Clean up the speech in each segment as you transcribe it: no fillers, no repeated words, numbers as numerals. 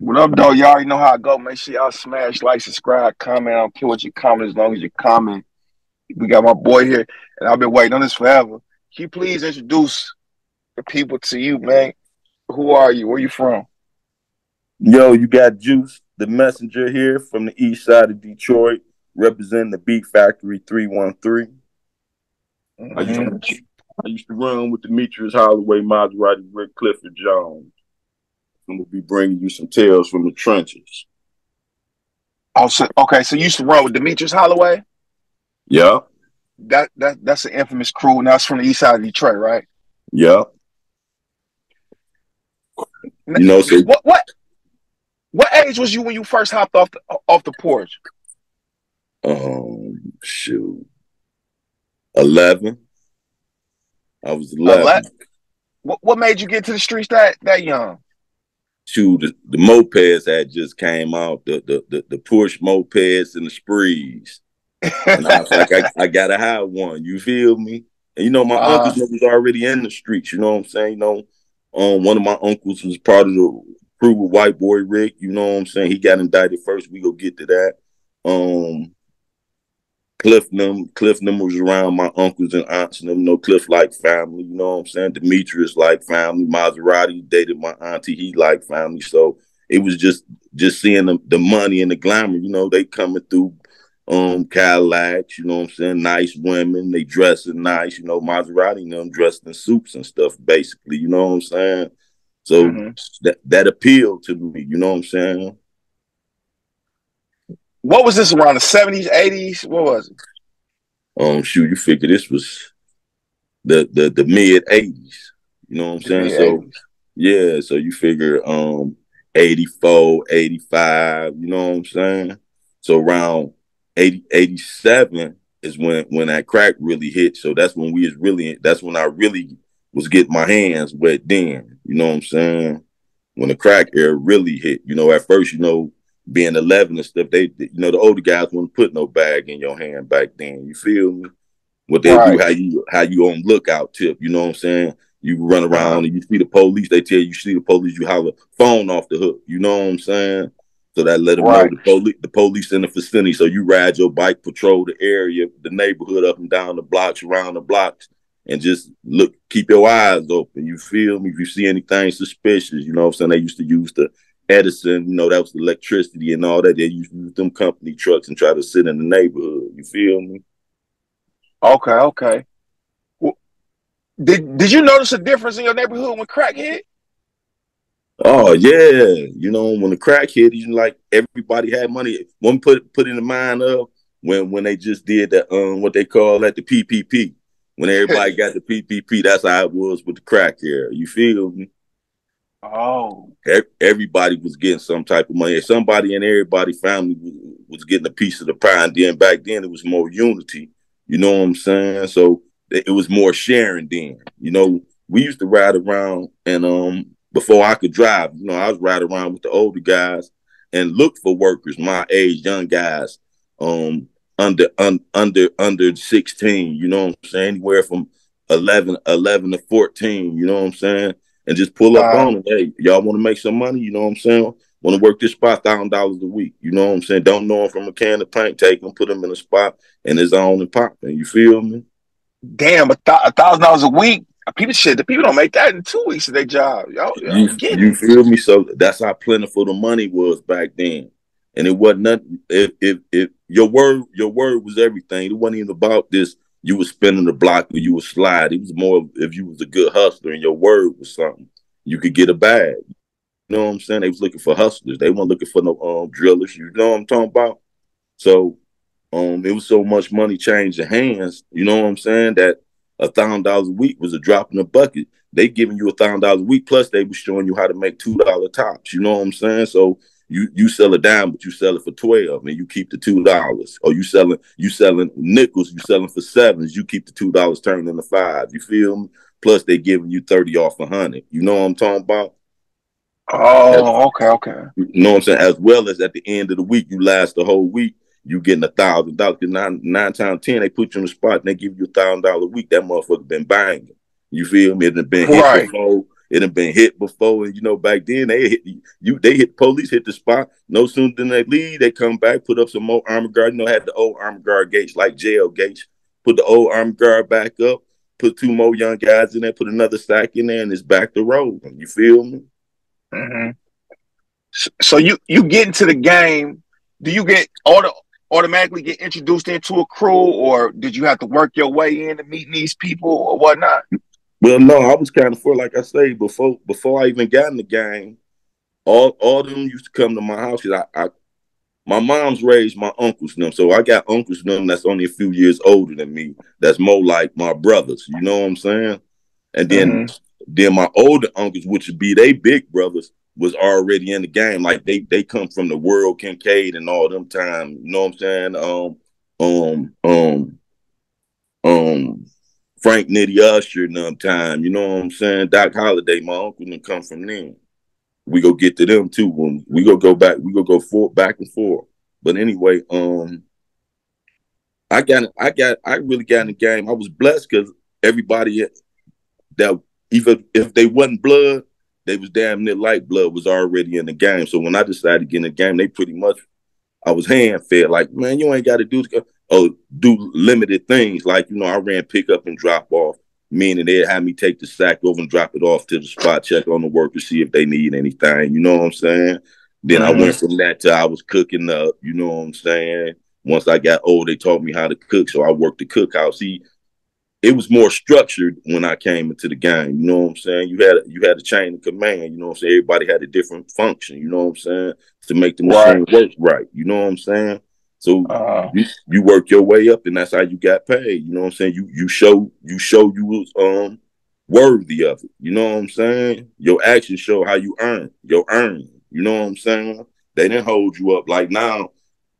What up, though? Y'all already know how I go. Make sure y'all smash, like, subscribe, comment. I don't care what you comment as long as you comment. We got my boy here, and I've been waiting on this forever. Can you please introduce the people to you, man? Who are you? Where you from? Yo, you got Juice, the messenger here from the east side of Detroit, representing the Beat Factory 313. Mm-hmm. I used to run with Demetrius Holloway, Maserati, Rick Clifford Jones. I'm going to be bringing you some tales from the trenches. Oh, so, okay, so you used to run with Demetrius Holloway? Yeah. That's an infamous crew, and that's from the east side of Detroit, right? Yeah. You know, so what age was you when you first hopped off the porch? Shoot. 11. I was 11. 11? What made you get to the streets that young? Shoot, the mopeds that just came out, the push mopeds and the sprees. And I was like, I gotta have one. You feel me? And you know, my uncle was already in the streets. You know what I'm saying? You know, one of my uncles was part of the crew with White Boy Rick. You know what I'm saying? He got indicted first. We go get to that. Cliff was around my uncles and aunts and them. You know, Cliff like family. You know what I'm saying? Demetrius like family. Maserati dated my auntie. He like family. So it was just seeing the money and the glamour. You know, they coming through. Cadillacs, you know what I'm saying? Nice women, they dressing nice, you know, Maserati and them dressed in suits and stuff, basically, you know what I'm saying? So that appealed to me, you know what I'm saying? What was this, around the 70s, 80s? What was it? Shoot, you figure this was the mid-80s, you know what I'm saying? So, yeah, so you figure 84, 85, you know what I'm saying? So around 87 is when that crack really hit. So that's when I really was getting my hands wet then. You know what I'm saying? When the crack era really hit. You know, at first, you know, being 11 and stuff, you know, the older guys wouldn't put no bag in your hand back then. You feel me? What they do, how you on lookout tip, you know what I'm saying? You run around and you see the police, they tell you see the police, you holler, phone off the hook, you know what I'm saying? So that let them know the police in the vicinity. So you ride your bike, patrol the area, the neighborhood, up and down the blocks, around the blocks, and just look, keep your eyes open. You feel me? If you see anything suspicious, you know what I'm saying? They used to use the Edison, you know, that was the electricity and all that. They used to use them company trucks and try to sit in the neighborhood. You feel me? Okay, okay. Well, did you notice a difference in your neighborhood when crack hit? Oh yeah, you know, when the crack hit, you like everybody had money. One put in the mind of when they just did that what they call that, the PPP. When everybody got the PPP, that's how it was with the crack era. You feel me? Oh, everybody was getting some type of money. Somebody in everybody's family was getting a piece of the pie. And then back then, it was more unity. You know what I'm saying? So it was more sharing then. You know, we used to ride around and before I could drive, you know, I was riding around with the older guys and look for workers my age, young guys, under 16, you know what I'm saying? Anywhere from 11 to 14, you know what I'm saying? And just pull up on them. Hey, y'all want to make some money, you know what I'm saying? Want to work this spot, $1,000 a week, you know what I'm saying? Don't know them from a can of paint, take them, put them in a spot, and it's on and popping, you feel me? Damn, $1,000 a week? People shit. The people don't make that in 2 weeks of their job. You feel me? So that's how plentiful the money was back then, and it wasn't nothing. If your word was everything. It wasn't even about this. You were spinning the block or you were slide. It was more if you was a good hustler and your word was something, you could get a bag. You know what I'm saying? They was looking for hustlers. They weren't looking for no drillers. You know what I'm talking about? So, it was so much money changing hands. You know what I'm saying? That $1,000 a week was a drop in the bucket. They giving you $1,000 a week, plus they was showing you how to make $2 tops. You know what I'm saying? So you sell a dime, but you sell it for 12, and you keep the $2. Or you selling nickels, you selling for sevens, you keep the $2 turning into $5. You feel me? Plus they giving you 30 off 100. You know what I'm talking about? Oh, okay. You know what I'm saying? As well as at the end of the week, you last the whole week. You getting $1,000. Nine times ten, they put you on the spot and they give you $1,000 a week. That motherfucker been buying you. You feel me? It done been hit before. It had been hit before, and you know, back then police hit the spot. No sooner than they leave, they come back, put up some more armor guard. You know, had the old armor guard gates, like jail gates. Put the old armor guard back up, put two more young guys in there, put another stack in there, and it's back to rolling. You feel me? Mm-hmm. So you get into the game. Do you get automatically get introduced into a crew, or did you have to work your way in to meeting these people or whatnot? Well, no, I was kind of like I say, before I even got in the game, all of them used to come to my house. My mom's raised my uncles and them, so I got uncles and them that's only a few years older than me. That's more like my brothers, you know what I'm saying? And then my older uncles, which would be they big brothers, was already in the game. Like they come from the World Kincaid and all them time, you know what I'm saying? Frank Nitty Usher and them time, you know what I'm saying? Doc Holliday, my uncle done come from them. We go get to them too. When we go back and forth. But anyway, I really got in the game. I was blessed because everybody that even if they wasn't blood, they was damn near like blood, was already in the game. So when I decided to get in the game, they pretty much, I was hand fed. Like, man, you ain't got to do limited things. Like, you know, I ran pick up and drop off, meaning they'd have me take the sack over and drop it off to the spot, check on the work to see if they need anything. You know what I'm saying? Then I went from that to I was cooking up. You know what I'm saying? Once I got old, they taught me how to cook, so I worked the cookhouse. See, it was more structured when I came into the game. You know what I'm saying? You had a chain of command. You know what I'm saying? Everybody had a different function. You know what I'm saying? To make the machine work right. You know what I'm saying? So you work your way up, and that's how you got paid. You know what I'm saying? You show you was worthy of it. You know what I'm saying? Your actions show how you earn your earning. You know what I'm saying? They didn't hold you up like now.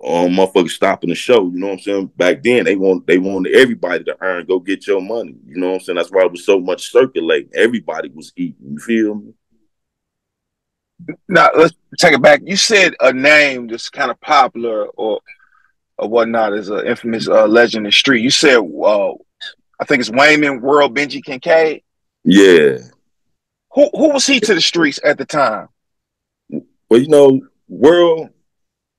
Motherfuckers stopping the show, you know what I'm saying? Back then, they wanted everybody to earn, go get your money, you know what I'm saying? That's why it was so much circulating. Everybody was eating, you feel me? Now, let's take it back. You said a name that's kind of popular or whatnot is an infamous legend in the street. You said, I think it's Wayman World Benji Kincaid? Yeah. Who was he to the streets at the time? Well, you know, World...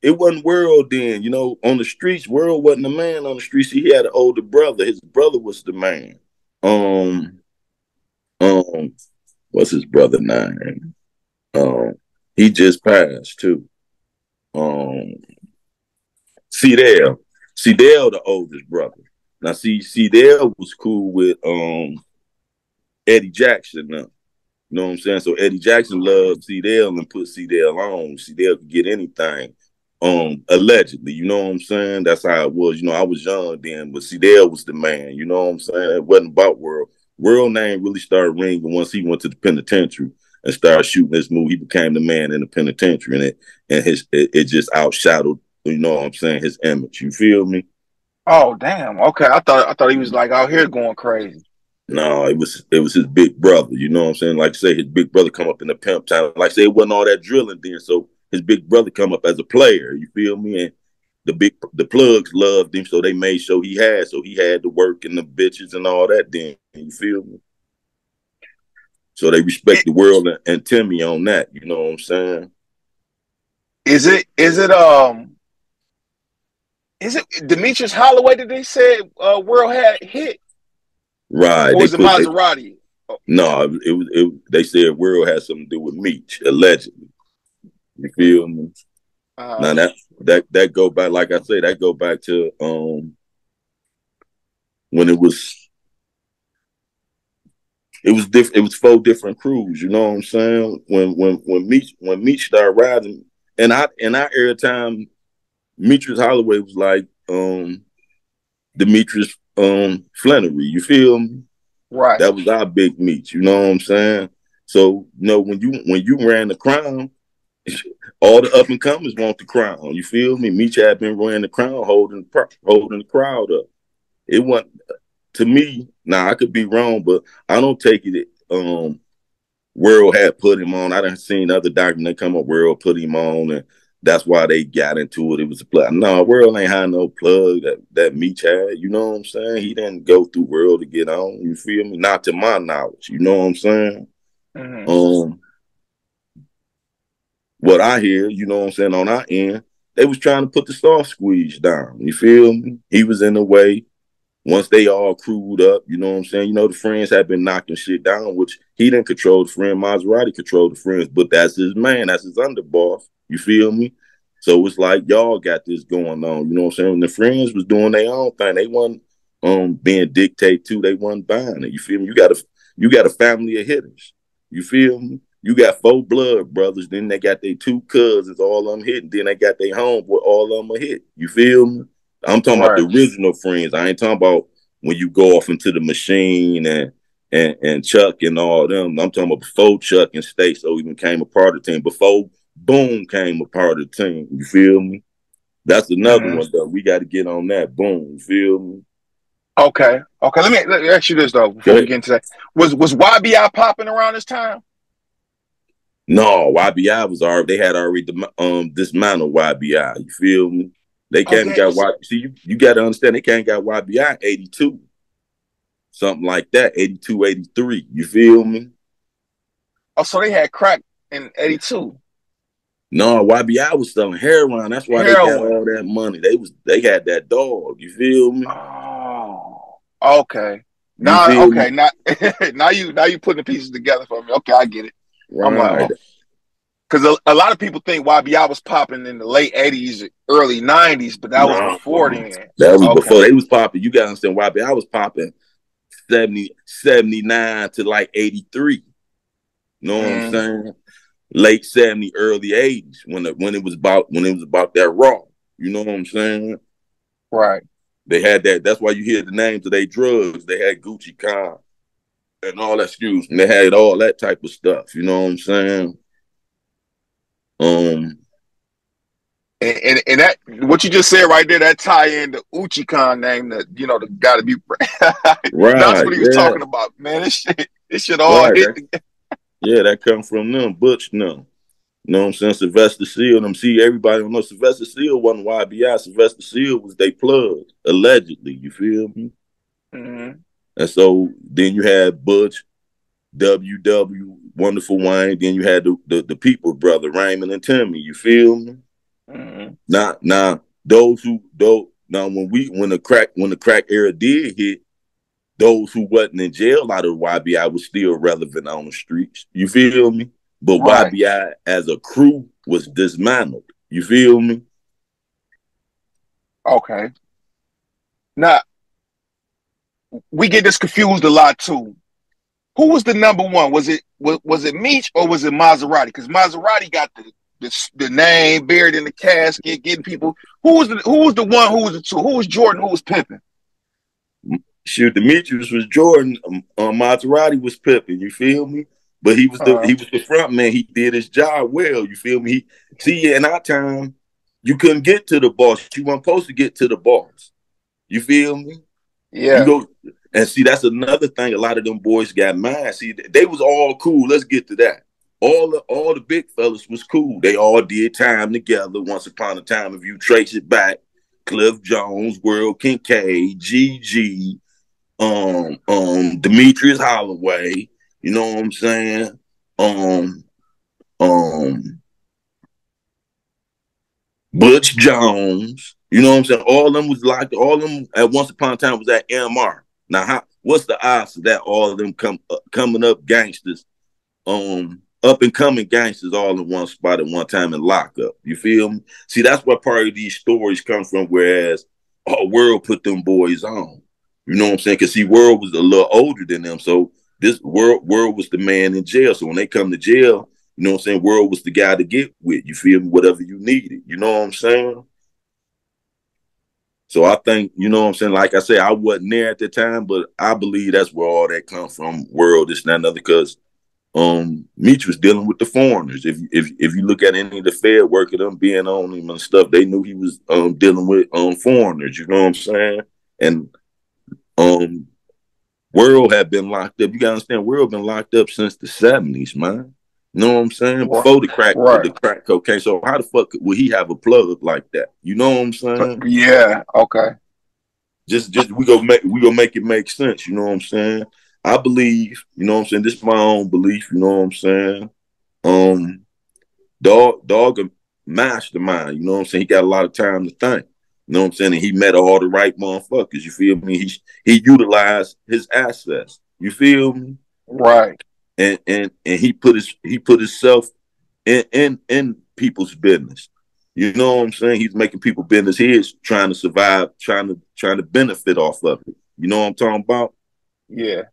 It wasn't World then, you know, on the streets. World wasn't a man on the streets. He had an older brother. His brother was the man. What's his brother's name? He just passed too. C Dale. C Dale, the oldest brother. Now, C Dale was cool with Eddie Jackson now. You know what I'm saying? So Eddie Jackson loved C Dale and put C Dale on. C Dale could get anything. Allegedly, you know what I'm saying? That's how it was. You know, I was young then, but C Dale was the man, you know what I'm saying? It wasn't about World. World name really started ringing once he went to the penitentiary and started shooting his move. He became the man in the penitentiary, and it just outshadowed, you know what I'm saying, his image. You feel me? Oh, damn. Okay. I thought he was like out here going crazy. No, it was his big brother, you know what I'm saying? Like I say, his big brother come up in the pimp town. Like I say, it wasn't all that drilling then, so his big brother come up as a player, you feel me? And the plugs loved him, so they made sure he had to work and the bitches and all that then, you feel me? So they respect the World and Timmy on that, you know what I'm saying? Is it Demetrius Holloway that they said World had hit? Right. Or was it Maserati? No, they said World had something to do with Meech, allegedly. You feel me? Now that go back, like I say, that go back to when it was different. It was 4 different crews. You know what I'm saying? When Meech started riding, and I in our era time, Demetrius Holloway was like Demetrius Flannery. You feel me? Right. That was our big Meech. You know what I'm saying? So you know when you ran the crown. All the up and comers want the crown. You feel me? Meech had been running the crown, holding the crowd up. It wasn't to me. Now I could be wrong, but I don't take it. World had put him on. I done seen other documents come up. World put him on, and that's why they got into it. It was a plug. No, World ain't had no plug that Meech had. You know what I'm saying? He didn't go through World to get on. You feel me? Not to my knowledge. You know what I'm saying? Mm-hmm. What I hear, you know what I'm saying, on our end, they was trying to put the soft squeeze down. You feel me? He was in the way. Once they all crewed up, you know what I'm saying? You know, the friends had been knocking shit down, which he didn't control the friend. Maserati controlled the friends, but that's his man. That's his underboss. You feel me? So it's like y'all got this going on. You know what I'm saying? And the friends was doing their own thing. They wasn't being dictated to. They wasn't buying it. You feel me? You got a family of hitters. You feel me? You got 4 blood brothers. Then they got their 2 cousins, all of them hitting. Then they got their homeboy, all of them are hit. You feel me? I'm talking about the original friends. I ain't talking about when you go off into the machine and Chuck and all them. I'm talking about before Chuck and Stacy even came a part of the team. Before Boom came a part of the team. You feel me? That's another one, though. We got to get on that. Boom. You feel me? Okay. Okay. Let me ask you this, though, before we get into that. Was YBI popping around this time? No, YBI was already, they had already dismantled YBI. You feel me? They came and got YBI. See, you got to understand, they came and got YBI 82. Something like that, 82, 83. You feel me? Oh, so they had crack in 82. No, YBI was selling heroin. That's why they got all that money. They had that dog. You feel me? Oh, okay. Now you putting the pieces together for me. Okay, I get it. Right. Because a lot of people think YBI was popping in the late 80s, early 90s, but that was before then. That was before. They was popping. You got to understand, YBI was popping 70, 79 to like 83. You know what I'm saying? Late 70s, early 80s, when it was about that raw. You know what I'm saying? Right. They had that. That's why you hear the names of their drugs. They had Gucci Khan and all that, excuse me. They had all that type of stuff. You know what I'm saying? And that what you just said right there, that tie in the Uchi Khan name, that you know, the guy to be right. That's what he was talking about, man. This shit all hit together. Yeah, that come from them, Butch, no. You know what I'm saying? Sylvester Seale, them see, everybody don't know. Sylvester Seale wasn't YBI. Sylvester Seale was they plug, allegedly, you feel me? Mm-hmm. And so then you had Butch, WW, Wonderful Wayne, then you had the people brother, Raymond and Timmy, you feel me? Mm-hmm. Now when the crack era did hit, those who wasn't in jail out of YBI was still relevant on the streets. You feel me? But right. YBI as a crew was dismantled. You feel me? Okay. Now, we get this confused a lot too. Who was the number one? Was it Meech or was it Maserati? Because Maserati got the name buried in the casket, getting people. Who was the one? Who was the two? Who was Jordan? Who was Pimpin'? Shoot, Demetrius was Jordan. Maserati was Pippin. You feel me? But he was the front man. He did his job well. You feel me? In our time, you couldn't get to the boss. You weren't supposed to get to the boss. You feel me? Yeah. You go, and see, that's another thing. A lot of them boys got mad. See, they was all cool. Let's get to that. All the big fellas was cool. They all did time together. Once upon a time, if you trace it back, Cliff Jones, World Kincaid, GG. Demetrius Holloway, you know what I'm saying? Butch Jones, you know what I'm saying? All of them was locked, all of them at once upon a time was at MR. Now, what's the odds of that all of them coming up gangsters, up and coming gangsters all in one spot at one time in lockup? You feel me? See, that's where part of these stories come from, whereas our world put them boys on. You know what I'm saying? Because, see, World was a little older than them. So this World was the man in jail. So when they come to jail, you know what I'm saying? World was the guy to get with. You feel me? Whatever you needed. You know what I'm saying? So I think, you know what I'm saying? Like I said, I wasn't there at the time, but I believe that's where all that come from. World, this and that and other. Because Meech was dealing with the foreigners. If you look at any of the Fed work of them being on him and stuff, they knew he was dealing with foreigners. You know what I'm saying? And World had been locked up. You gotta understand, World been locked up since the 70s, man. You know what I'm saying? Before the crack cocaine. So how the fuck would he have a plug like that? You know what I'm saying? Yeah. Okay. Just we gonna make it make sense. You know what I'm saying? I believe, you know what I'm saying, this is my own belief, you know what I'm saying, Dog a mastermind, you know what I'm saying, he got a lot of time to think, you know what I'm saying, and he met all the right motherfuckers, you feel me, he utilized his assets, you feel me, right, and he put himself in people's business, you know what I'm saying, he's making people business, he is trying to survive, trying to benefit off of it, you know what I'm talking about, yeah,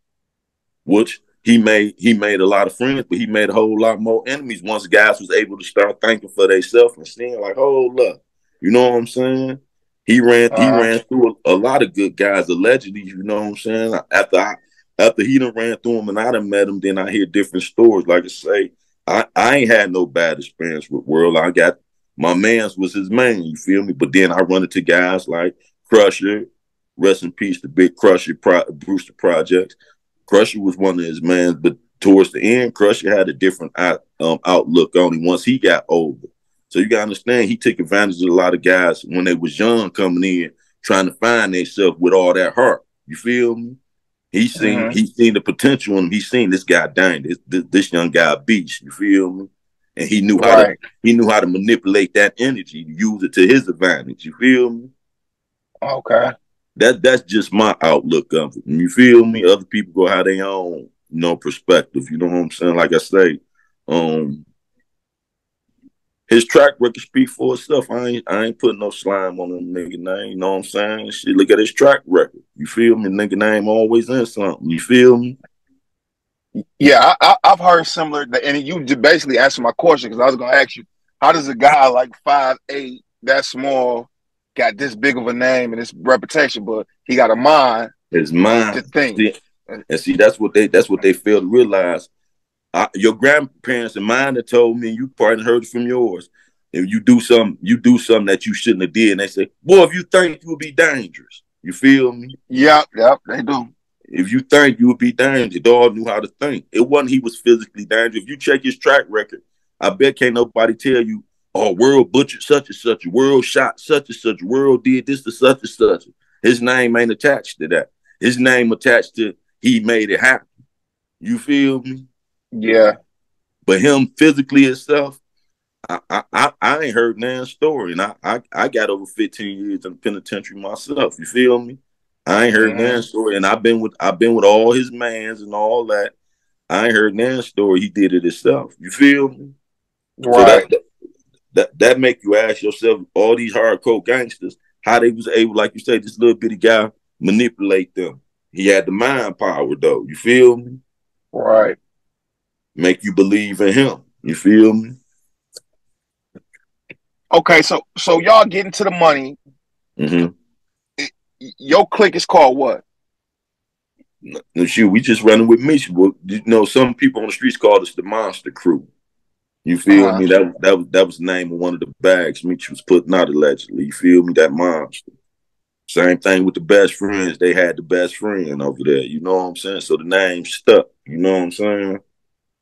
which he made a lot of friends, but he made a whole lot more enemies once guys was able to start thinking for themselves and seeing like, hold up, you know what I'm saying? He ran through a lot of good guys, allegedly, you know what I'm saying? After he done ran through them and I done met them, then I hear different stories. Like I say, I ain't had no bad experience with World. I got, my man's was his man, you feel me? But then I run into guys like Crusher, rest in peace, the big Crusher, Brewster Projects. Crusher was one of his mans, but towards the end, Crusher had a different outlook on him once he got older. So you got to understand, he took advantage of a lot of guys when they was young coming in, trying to find themselves with all that heart. You feel me? He seen the potential in him. He seen this guy, dang, this young guy a beast. You feel me? And he knew how to manipulate that energy, use it to his advantage. You feel me? Okay. That's just my outlook of it. You feel me? Other people go have their own, you know, perspective. You know what I'm saying? Like I say, his track record speak for itself. I ain't putting no slime on him nigga name. You know what I'm saying? Shit, look at his track record. You feel me? Nigga name always in something. You feel me? Yeah, I've heard similar. And you basically answered my question because I was gonna ask you, how does a guy like 5'8", that small, got this big of a name and this reputation, but he got a mind. His mind to think. See, that's what they fail to realize. Your grandparents and mine have told me, and you probably heard it from yours. If you do something that you shouldn't have did, and they say, "Boy, if you think you will be dangerous," you feel me? Yep, they do. If you think you would be dangerous, dog knew how to think. It wasn't he was physically dangerous. If you check his track record, I bet can't nobody tell you, oh, World butchered such and such, World shot such and such, World did this to such and such. His name ain't attached to that. His name attached to he made it happen. You feel me? Yeah. But him physically himself, I ain't heard Nan's story. And I got over 15 years in the penitentiary myself. You feel me? I ain't heard Nan's story. And I've been with all his mans and all that. I ain't heard Nan's story. He did it himself. You feel me? Right. So that make you ask yourself, all these hardcore gangsters, how they was able, like you say, this little bitty guy manipulate them. He had the mind power, though. You feel me? Right. Make you believe in him. You feel me? Okay, so y'all getting to the money. Mm-hmm. Your clique is called what? No, shoot, we just running with Meech. You know, some people on the streets called us the Monster Crew. You feel me? That was the name of one of the bags Meech was putting out allegedly. You feel me? That monster. Same thing with the Best Friends. They had the Best Friend over there. You know what I'm saying? So the name stuck. You know what I'm saying?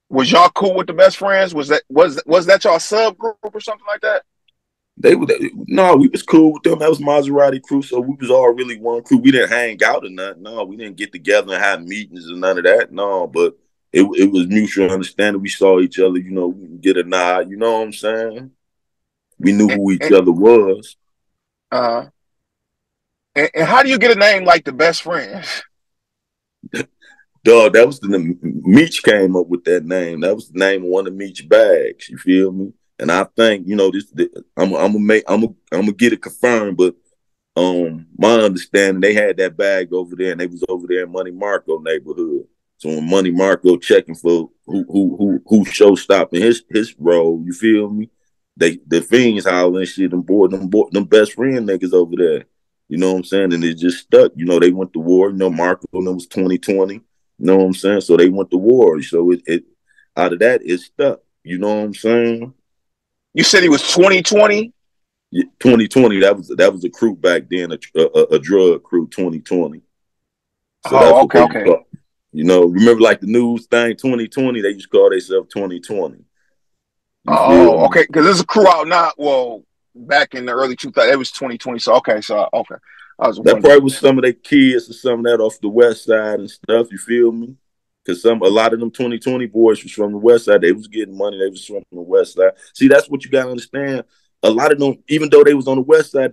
Was y'all cool with the Best Friends? Was that y'all subgroup or something like that? We was cool with them. That was Maserati crew, so we was all really one crew. We didn't hang out or nothing. No, we didn't get together and have meetings and none of that. No, but it was mutual understanding. We saw each other, you know, we get a nod, you know what I'm saying? We knew who each other was. And how do you get a name like the Best Friends? Dog, that was Meech came up with that name. That was the name of one of Meech bags, you feel me? And I think, you know, I'm gonna get it confirmed, but my understanding, they had that bag over there and they was over there in Money Marco neighborhood. So when Money Marco checking for who show stopping his role, you feel me? The fiends hollering shit, them Best Friend niggas over there. You know what I'm saying? And it just stuck. You know, they went to war. You know, Marco and it was 2020. You know what I'm saying? So they went to war. So it out of that, it stuck. You know what I'm saying? You said he was 2020? Yeah, 2020. That was a crew back then, a drug crew, 2020. So okay. You know, remember like the news thing, 2020, they just call themselves 2020. Oh, okay, because there's a crew out now, well, back in the early 2000s, it was 2020, so okay. I was wondering. That probably was some of their kids or some of that off the west side and stuff, you feel me? Because a lot of them 2020 boys was from the west side. They was getting money. They was from the west side. See, that's what you got to understand. A lot of them, even though they was on the west side,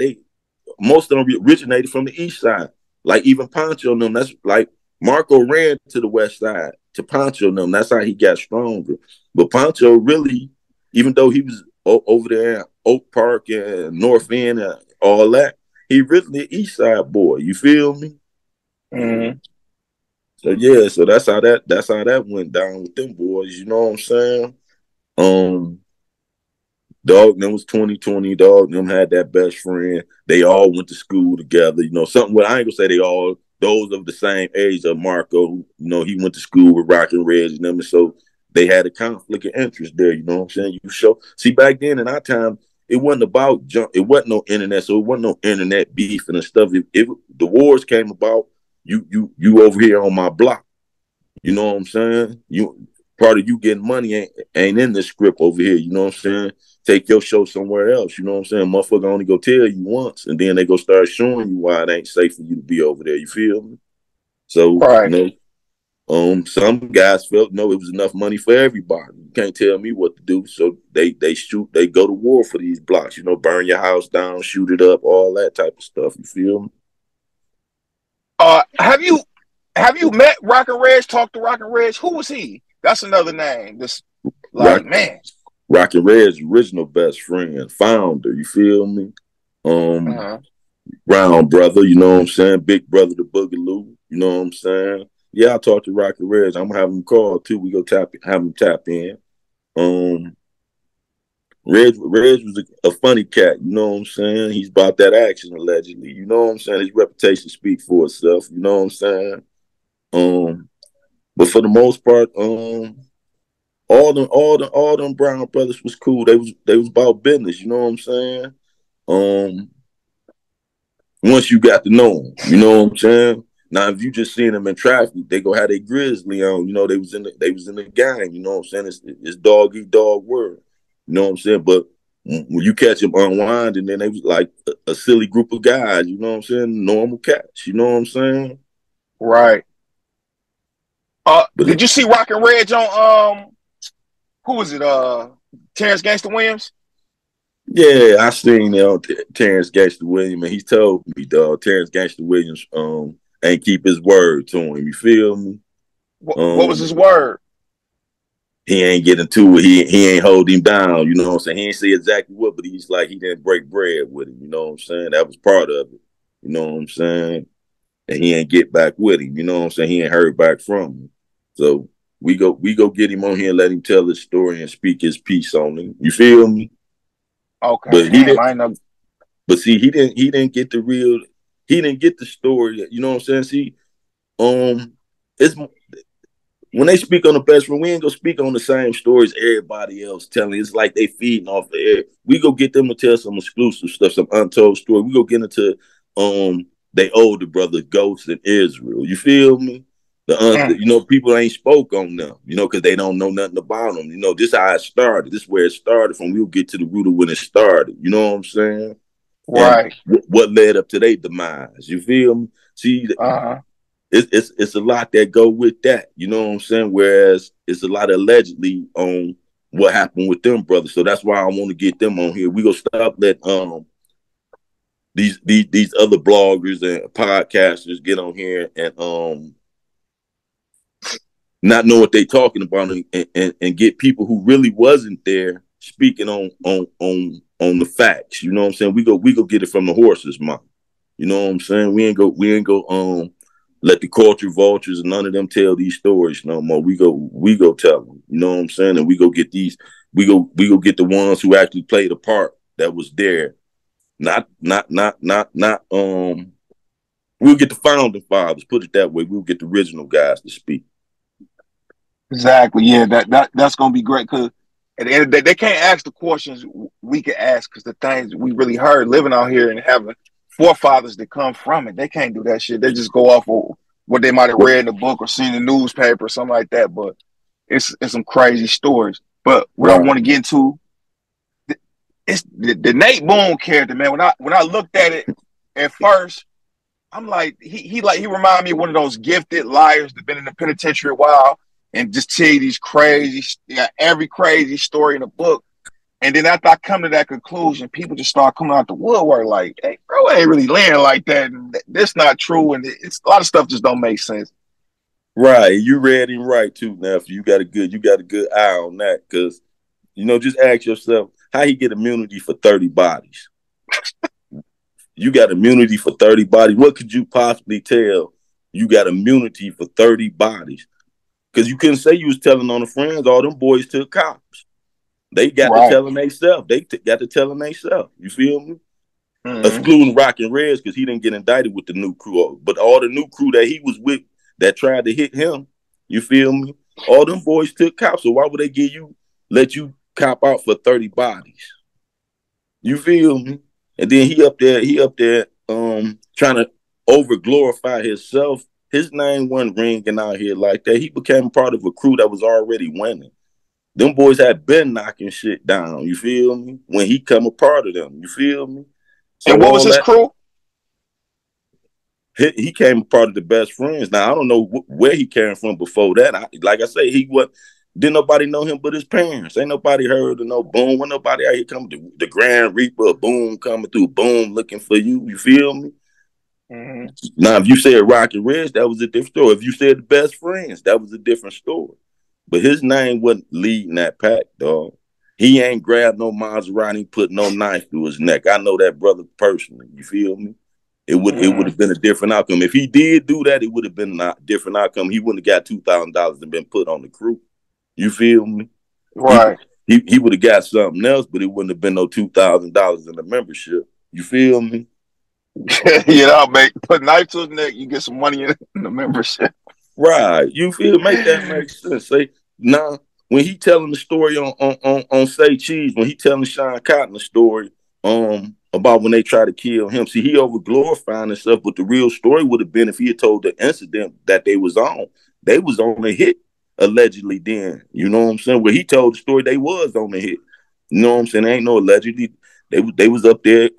most of them originated from the east side. Like even Poncho and them, that's like Marco ran to the west side, to Poncho and them. That's how he got stronger. But Poncho really, even though he was over there in Oak Park and North End and all that, he really an east side boy. You feel me? Mm-hmm. So yeah, so that's how that went down with them boys. You know what I'm saying? Dog, them was 2020. Dog, them had that best friend. They all went to school together. You know, something. Well, I ain't gonna say they all. Those of the same age of Marco. You know, he went to school with Rockin' Reds and them. And so they had a conflict of interest there. You know what I'm saying? You show. See, back then in our time, it wasn't about junk. It wasn't no internet. So it wasn't no internet beef and stuff. If the wars came about, you over here on my block. You know what I'm saying? You part of you getting money ain't in this script over here. You know what I'm saying? Take your show somewhere else. You know what I'm saying? Motherfucker only go tell you once, and then they go start showing you why it ain't safe for you to be over there. You feel me? So, right. You know, some guys felt, no, it was enough money for everybody. You can't tell me what to do. So they go to war for these blocks. You know, burn your house down, shoot it up, all that type of stuff. You feel me? Have you met Rockin' Reds? Talked to Rockin' Reds? Who was he? That's another name. This like man. Rockin' Reds' original best friend, founder, you feel me? Brown brother, you know what I'm saying? Big brother to Boogaloo, you know what I'm saying? Yeah, I talked to Rockin' Reds. I'm going to have him call, too. We go have him tap in. Reds was a funny cat, you know what I'm saying? He's about that action, allegedly. You know what I'm saying? His reputation speaks for itself, you know what I'm saying? But for the most part, all them Brown brothers was cool. They was about business, you know what I'm saying? Once you got to know them, you know what I'm saying? Now, if you just seen them in traffic, they go have their grizzly on. You know, they was in the gang, you know what I'm saying? It's dog eat dog word, you know what I'm saying? But when you catch them unwinding, then they was like a silly group of guys, you know what I'm saying? Normal cats, you know what I'm saying? Right. Did you see Rockin' Reds on who was it? Terrence Gangsta Williams? Yeah, I seen Terrence Gangsta Williams, and he told me, dog, Terrence Gangsta Williams ain't keep his word to him. You feel me? What was his word? He ain't getting to it. He ain't hold him down. You know what I'm saying? He ain't say exactly what, but he's like he didn't break bread with him. You know what I'm saying? That was part of it. You know what I'm saying? And he ain't get back with him. You know what I'm saying? He ain't heard back from him. So we go get him on here and let him tell his story and speak his piece on him. You feel me? Okay. But he didn't get the real. He didn't get the story. You know what I'm saying? See, it's when they speak on the best friend, we ain't gonna speak on the same stories everybody else telling. It's like they feeding off the air. We go get them to tell some exclusive stuff, some untold story. We go get into they older brother Ghost in Israel. You feel me? You know, people ain't spoke on them, you know, because they don't know nothing about them. You know, this how it started. This where it started from. We'll get to the root of when it started. You know what I'm saying? Right. And what led up to their demise? You feel me? See, it's a lot that go with that. You know what I'm saying? Whereas it's a lot allegedly on what happened with them brothers. So that's why I want to get them on here. We gonna stop that. These other bloggers and podcasters get on here and not know what they talking about and get people who really wasn't there speaking on the facts. You know what I'm saying? We go get it from the horse's mouth. You know what I'm saying? We ain't go let the culture vultures and none of them tell these stories no more. We go tell them. You know what I'm saying? And we go get the ones who actually played a part that was there. Not we'll get the founding fathers, put it that way. We'll get the original guys to speak. Exactly, yeah. That's gonna be great because at the end of the day, they can't ask the questions we can ask because the things we really heard living out here and having forefathers that come from it, they can't do that shit. They just go off of what they might have read in the book or seen in the newspaper or something like that. But it's some crazy stories. But what I want to get into, it's the Nate Boone character, man. When I looked at it at first, I'm like, he reminded me of one of those gifted liars that's been in the penitentiary a while and just tell you these crazy, every crazy story in the book. And then after I come to that conclusion, people just start coming out the woodwork like, hey, bro, I ain't really laying like that. And that's not true. And it's a lot of stuff just don't make sense. Right. You read him right too. Now, if you got a good eye on that. Cause you know, just ask yourself how he get immunity for 30 bodies. You got immunity for 30 bodies. What could you possibly tell? You got immunity for 30 bodies. Cause you couldn't say you was telling on the friends, all them boys to the cops. They got right. to tell them themselves. They got to tell them themselves. You feel me? Mm-hmm. Excluding Rockin' Reds because he didn't get indicted with the new crew. But all the new crew that he was with that tried to hit him, you feel me? All them boys took cops. So why would they let you cop out for 30 bodies? You feel me? And then he up there trying to over glorify himself. His name wasn't ringing out here like that. He became part of a crew that was already winning. Them boys had been knocking shit down, you feel me? When he come a part of them, you feel me? So and what was his crew? He came a part of the Best Friends. Now, I don't know where he came from before that. Like I say, didn't nobody know him but his parents. Ain't nobody heard of no Boom. When nobody out here coming to the Grand Reaper, Boom coming through, Boom looking for you, you feel me? Mm-hmm. Now, if you said Rockin' Reds, that was a different story. If you said the Best Friends, that was a different story. But his name wasn't leading that pack, dog. He ain't grabbed no Maserati, put no knife through his neck. I know that brother personally. You feel me? It would have been a different outcome. If he did do that, it would have been a different outcome. He wouldn't have got $2,000 and been put on the crew. You feel me? Right. He would have got something else, but it wouldn't have been no $2,000 in the membership. You feel me? Put knife to his neck, you get some money in the membership. Right, you feel? Make that make sense. Say now, when he telling the story on Say Cheese, when he telling Sean Cotton the story about when they try to kill him, see, he over glorifying himself. But the real story would have been if he had told the incident that they was on. They was on a hit allegedly. Then you know what I'm saying? Where he told the story, they was on the hit. You know what I'm saying? There ain't no allegedly. They was up there.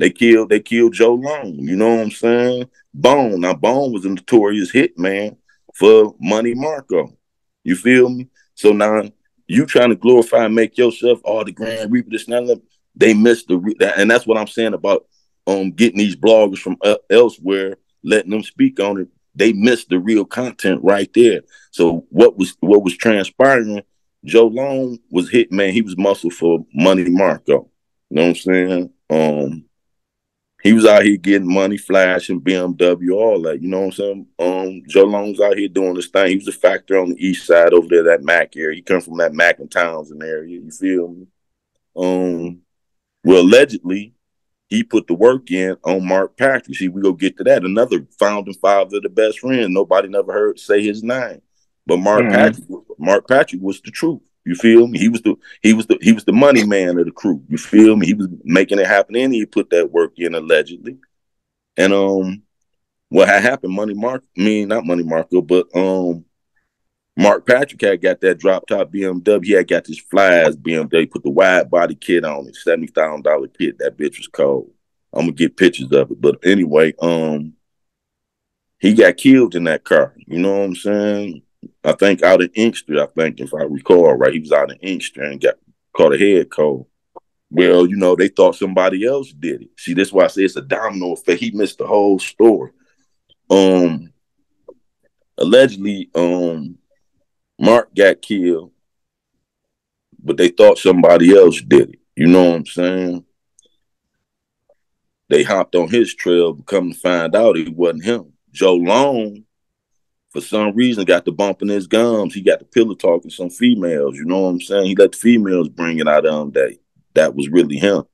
They killed Joe Long. You know what I'm saying? Bone. Now, Bone was a notorious hitman for Money Marco. You feel me? So now you trying to glorify and make yourself all the Grand Reaper. This and that. They missed and that's what I'm saying about getting these bloggers from elsewhere, letting them speak on it. They missed the real content right there. So what was transpiring? Joe Long was hitman. He was muscle for Money Marco. You know what I'm saying? He was out here getting money, flashing BMW, all that. You know what I'm saying? Joe Long was out here doing this thing. He was a factor on the east side over there, that Mac area. He come from that Mac and Townsend area. You feel me? Well, allegedly, he put the work in on Mark Patrick. See, we go get to that. Another founding father of the Best Friend. Nobody never heard say his name, but Mark Patrick was the truth. You feel me? He was the money man of the crew. You feel me? He was making it happen, and he put that work in allegedly. And what had happened? Mark Patrick had got that drop top BMW. He had got this flies BMW. He put the wide body kit on it, $70,000 kit. That bitch was cold. I'm gonna get pictures of it. But anyway, he got killed in that car. You know what I'm saying? I think out in Inkster, if I recall right, he was out in Inkster and got caught a head cold. Well, you know, they thought somebody else did it. See, that's why I say it's a domino effect. He missed the whole story. Allegedly, Mark got killed, but they thought somebody else did it. You know what I'm saying? They hopped on his trail, but come to find out it wasn't him. Joe Long, for some reason, got the bump in his gums. He got the pillow talking some females. You know what I'm saying? He let the females bring it out of him that was really him.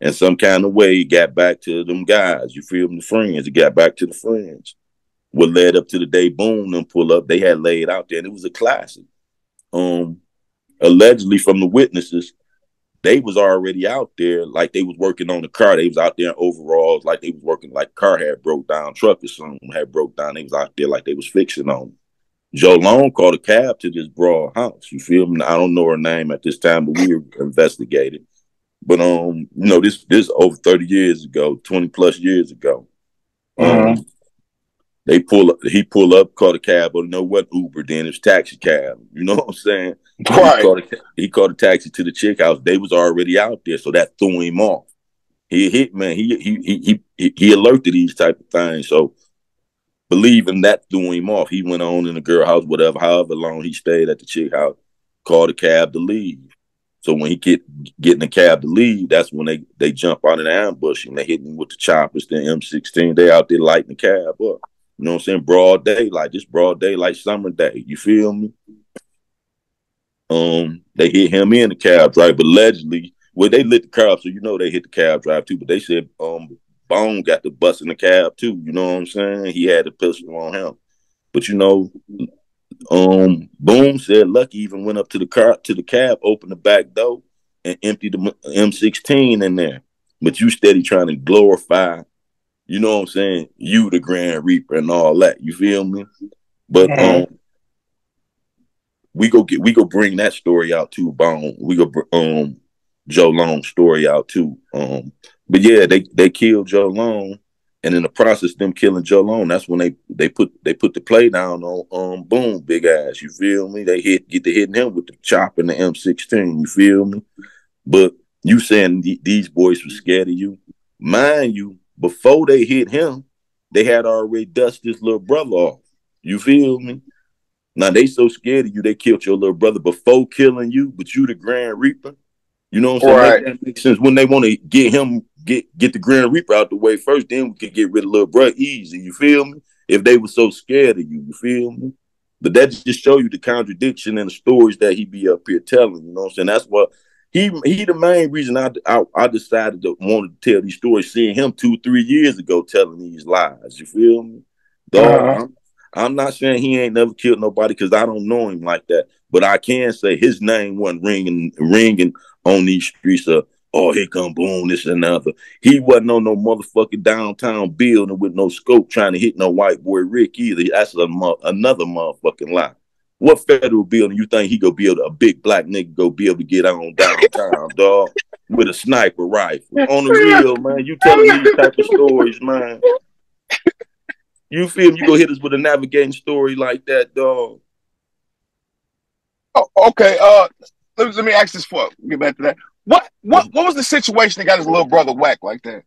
And some kind of way, he got back to them guys. You feel me? The friends. He got back to the friends. What led up to the day Boom them pull up, they had laid out there, and it was a classic. Allegedly, from the witnesses, they was already out there, like they was working on the car. They was out there in overalls, like they was working, like car had broke down, truck or something had broke down. They was out there like they was fixing on them. Joe Long called a cab to this broad house. You feel me? I don't know her name at this time, but we were investigated. But you know, this over 30 years ago, 20 plus years ago. They pull up, he pull up, caught a cab, or you know what, Uber, then it's taxi cab. You know what I'm saying? Right. He caught a taxi to the chick house. They was already out there, so that threw him off. He hit, man. He alerted these type of things. So believe him, that threw him off. He went on in the girl house, whatever, however long he stayed at the chick house, called a cab to leave. So when he get in the cab to leave, that's when they jump out of the ambush and they hit him with the choppers, the M16. They out there lighting the cab up. You know what I'm saying? Broad daylight, just broad daylight, summer day. You feel me? They hit him in the cab drive, but allegedly, well, they lit the car up, so you know they hit the cab drive too. But they said Bone got the bus in the cab too. You know what I'm saying? He had the pistol on him, but you know. Boone said Lucky even went up to the car, to the cab, opened the back door, and emptied the M16 in there. But you steady trying to glorify, you know what I'm saying? You the Grand Reaper and all that. You feel me? But we go bring that story out too, Bone. We go Joe Long's story out too. But yeah, they killed Joe Long. And in the process, them killing Joe Long, that's when they put the play down on Boom, big ass. You feel me? They hitting him with the chop and the M16. You feel me? But you saying these boys were scared of you, mind you? Before they hit him, they had already dusted his little brother off. You feel me? Now they so scared of you, they killed your little brother before killing you. But you the Grand Reaper. You know what I'm saying? Right. That makes sense. When they want to get him, get the Grand Reaper out the way first, then we could get rid of little bro easy. You feel me? If they were so scared of you, you feel me? But that just show you the contradiction in the stories that he be up here telling. You know what I'm saying? That's what he the main reason I decided to want to tell these stories. Seeing him 2-3 years ago telling these lies. You feel me? Dog, I'm not saying he ain't never killed nobody because I don't know him like that. But I can say his name wasn't ringing on these streets of, oh, here come Boom, this and the other. He wasn't on no motherfucking downtown building with no scope trying to hit no White Boy Rick either. That's another motherfucking lie. What federal building you think he go be able to, a big black nigga go be able to get on downtown, dog, with a sniper rifle? On the real, man, you telling these type of stories, man. You feel me? You go hit us with a navigating story like that, dog. Oh, okay, Let me ask this for get back to that. What was the situation that got his little brother whacked like that?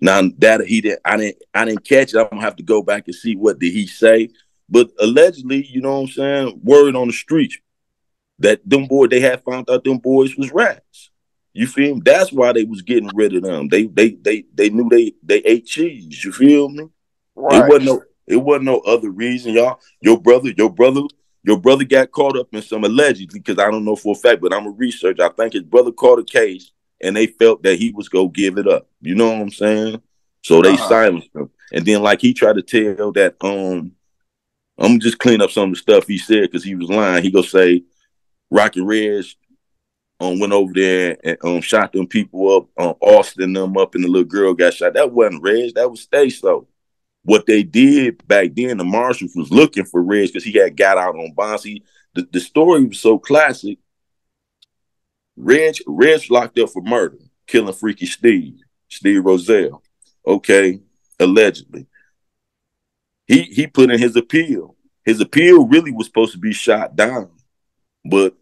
Now that he didn't, I didn't catch it. I'm gonna have to go back and see what did he say. But allegedly, you know what I'm saying, word on the streets that them boy they had found out them boys was rats. You feel me? That's why they was getting rid of them. They knew they ate cheese. You feel me? Right. It wasn't no other reason, y'all. Your brother got caught up in some, allegedly, because I don't know for a fact, but I'm a researcher. I think his brother caught a case, and they felt that he was going to give it up. You know what I'm saying? So they silenced him. And then, like, he tried to tell that, I'm just clean up some of the stuff he said because he was lying. He going to say, Rockin' Reds went over there and shot them people up, Austin them up, and the little girl got shot. That wasn't Reds. That was Stacy. So what they did back then, the marshals was looking for Reds because he had got out on bond. The story was so classic. Reds locked up for murder, killing Freaky Steve Rozelle. Okay, allegedly. He put in his appeal. His appeal really was supposed to be shot down. But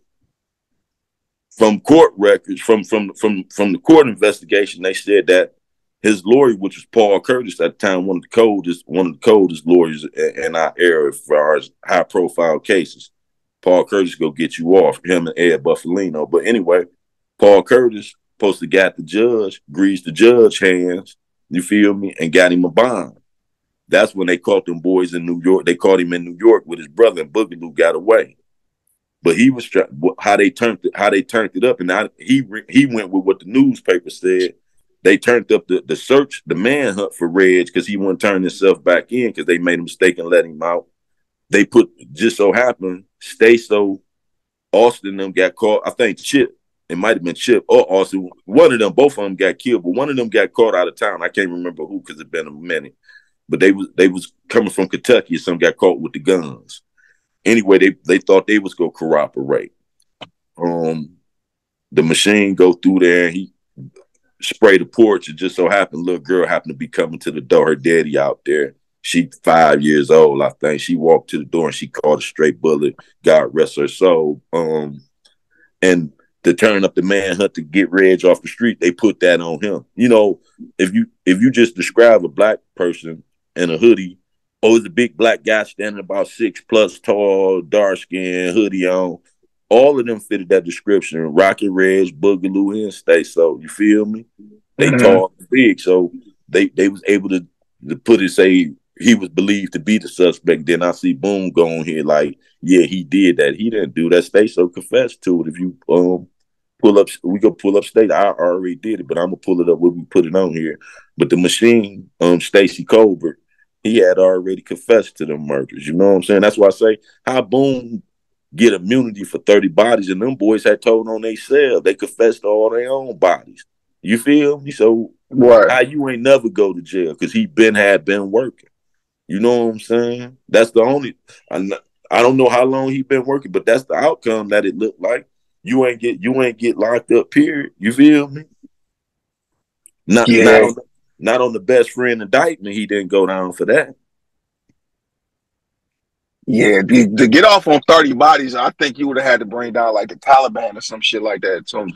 from court records, from the court investigation, they said that his lawyer, which was Paul Curtis at the time, one of the coldest lawyers in our era as far as high profile cases. Paul Curtis go get you off, him and Ed Buffalino. But anyway, Paul Curtis supposed to got the judge, greased the judge hands, you feel me, and got him a bond. That's when they caught them boys in New York. They caught him in New York with his brother, and Boogaloo got away. But he was how they turned it up, and he went with what the newspaper said. They turned up the search, the manhunt for Reds because he wouldn't turn himself back in because they made a mistake and let him out. They put, just so happened, Staso, Austin, them got caught. I think Chip, it might have been Chip or Austin. One of them, both of them got killed, but one of them got caught out of town. I can't remember who because it's been a minute. But they was coming from Kentucky and some got caught with the guns. Anyway, they thought they was going to corroborate. The machine go through there and he spray the porch. It just so happened, little girl happened to be coming to the door. Her daddy out there. She 5 years old, I think. She walked to the door and she caught a straight bullet. God rest her soul. And to turn up the manhunt to get Reg off the street, they put that on him. You know, if you just describe a black person in a hoodie, oh, it's a big black guy standing about 6+ tall, dark skin, hoodie on. All of them fitted that description. Rockin' Reds, Boogaloo, and Stacy. So you feel me? They tall and big, so they was able to put it, say he was believed to be the suspect. Then I see Boone going here like, yeah, he did that. He didn't do that. Stacy so confessed to it. If you pull up, we go pull up Stacy. I already did it, but I'm gonna pull it up when we put it on here. But the machine, Stacy Colbert, he had already confessed to the murders. You know what I'm saying? That's why I say how Boone get immunity for 30 bodies, and them boys had told on themselves. They confessed to all their own bodies. You feel me? So right. How you ain't never go to jail? Because he had been working. You know what I'm saying? That's the only. I don't know how long he been working, but that's the outcome that it looked like. You ain't get locked up. Period. You feel me? Not on the best friend indictment. He didn't go down for that. Yeah, to get off on 30 bodies, I think you would have had to bring down like the Taliban or some shit like that, some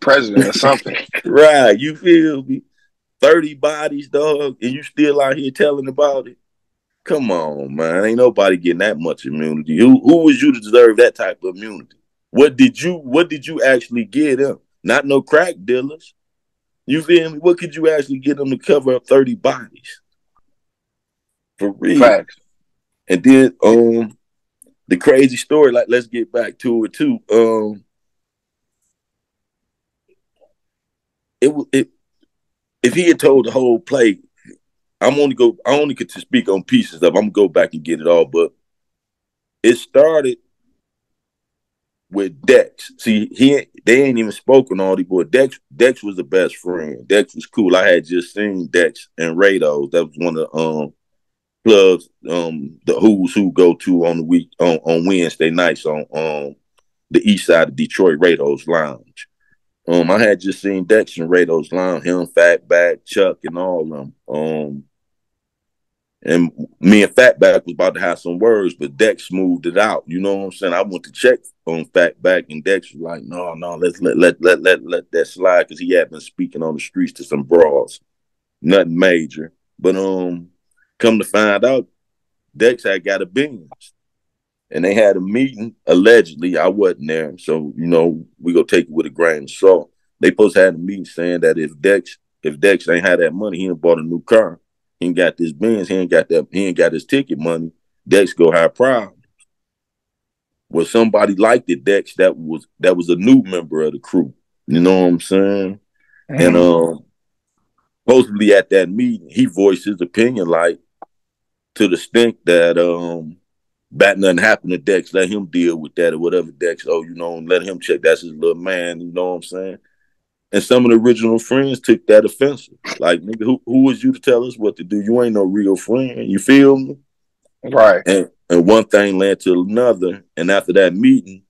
president or something. Right, you feel me? 30 bodies, dog, and you still out here telling about it? Come on, man. Ain't nobody getting that much immunity. Who was you to deserve that type of immunity? What did you actually get them? Not no crack dealers. You feel me? What could you actually get them to cover up 30 bodies? For real. Facts. And then the crazy story, like let's get back to it too. If he had told the whole play, I only could speak on pieces of. I'm gonna go back and get it all, but it started with Dex. See, they ain't even spoken all these boys. Dex was the best friend. Dex was cool. I had just seen Dex and Rados. That was one of clubs the who's who go to on the week on Wednesday nights on the east side of Detroit, Rado's Lounge. I had just seen Dex in Rado's Lounge, him, Fatback, Chuck, and all of them. And me and Fatback was about to have some words, but Dex moved it out. You know what I'm saying? I went to check on Fatback, and Dex was like, no, let's let that slide, because he had been speaking on the streets to some brawls. Nothing major. But come to find out, Dex had got a beans. And they had a meeting, allegedly. I wasn't there. So, you know, we go take it with a grain of salt. They supposed to have a meeting saying that if Dex ain't had that money, he ain't bought a new car, he ain't got this Benz, he ain't got his ticket money, Dex go have problems. Well, somebody liked it, Dex, that was a new member of the crew. You know what I'm saying? Mm-hmm. And supposedly at that meeting, he voiced his opinion like to the stink that that nothing happened to Dex. Let him deal with that or whatever, Dex. Oh, you know, let him check. That's his little man. You know what I'm saying? And some of the original friends took that offensive. Like, nigga, who was you to tell us what to do? You ain't no real friend. You feel me? Right. And one thing led to another. And after that meeting,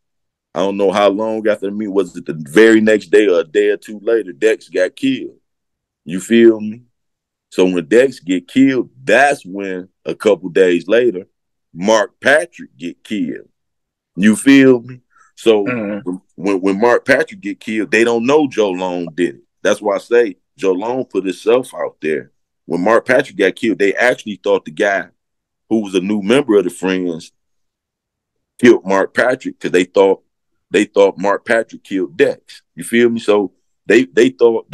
I don't know how long after the meeting, was it the very next day or a day or two later, Dex got killed. You feel me? So when Dex get killed, that's when a couple days later, Mark Patrick get killed. You feel me? So when Mark Patrick get killed, they don't know Joe Long did it. That's why I say Joe Long put himself out there. When Mark Patrick got killed, they actually thought the guy who was a new member of the Friends killed Mark Patrick, because they thought Mark Patrick killed Dex. You feel me? So they thought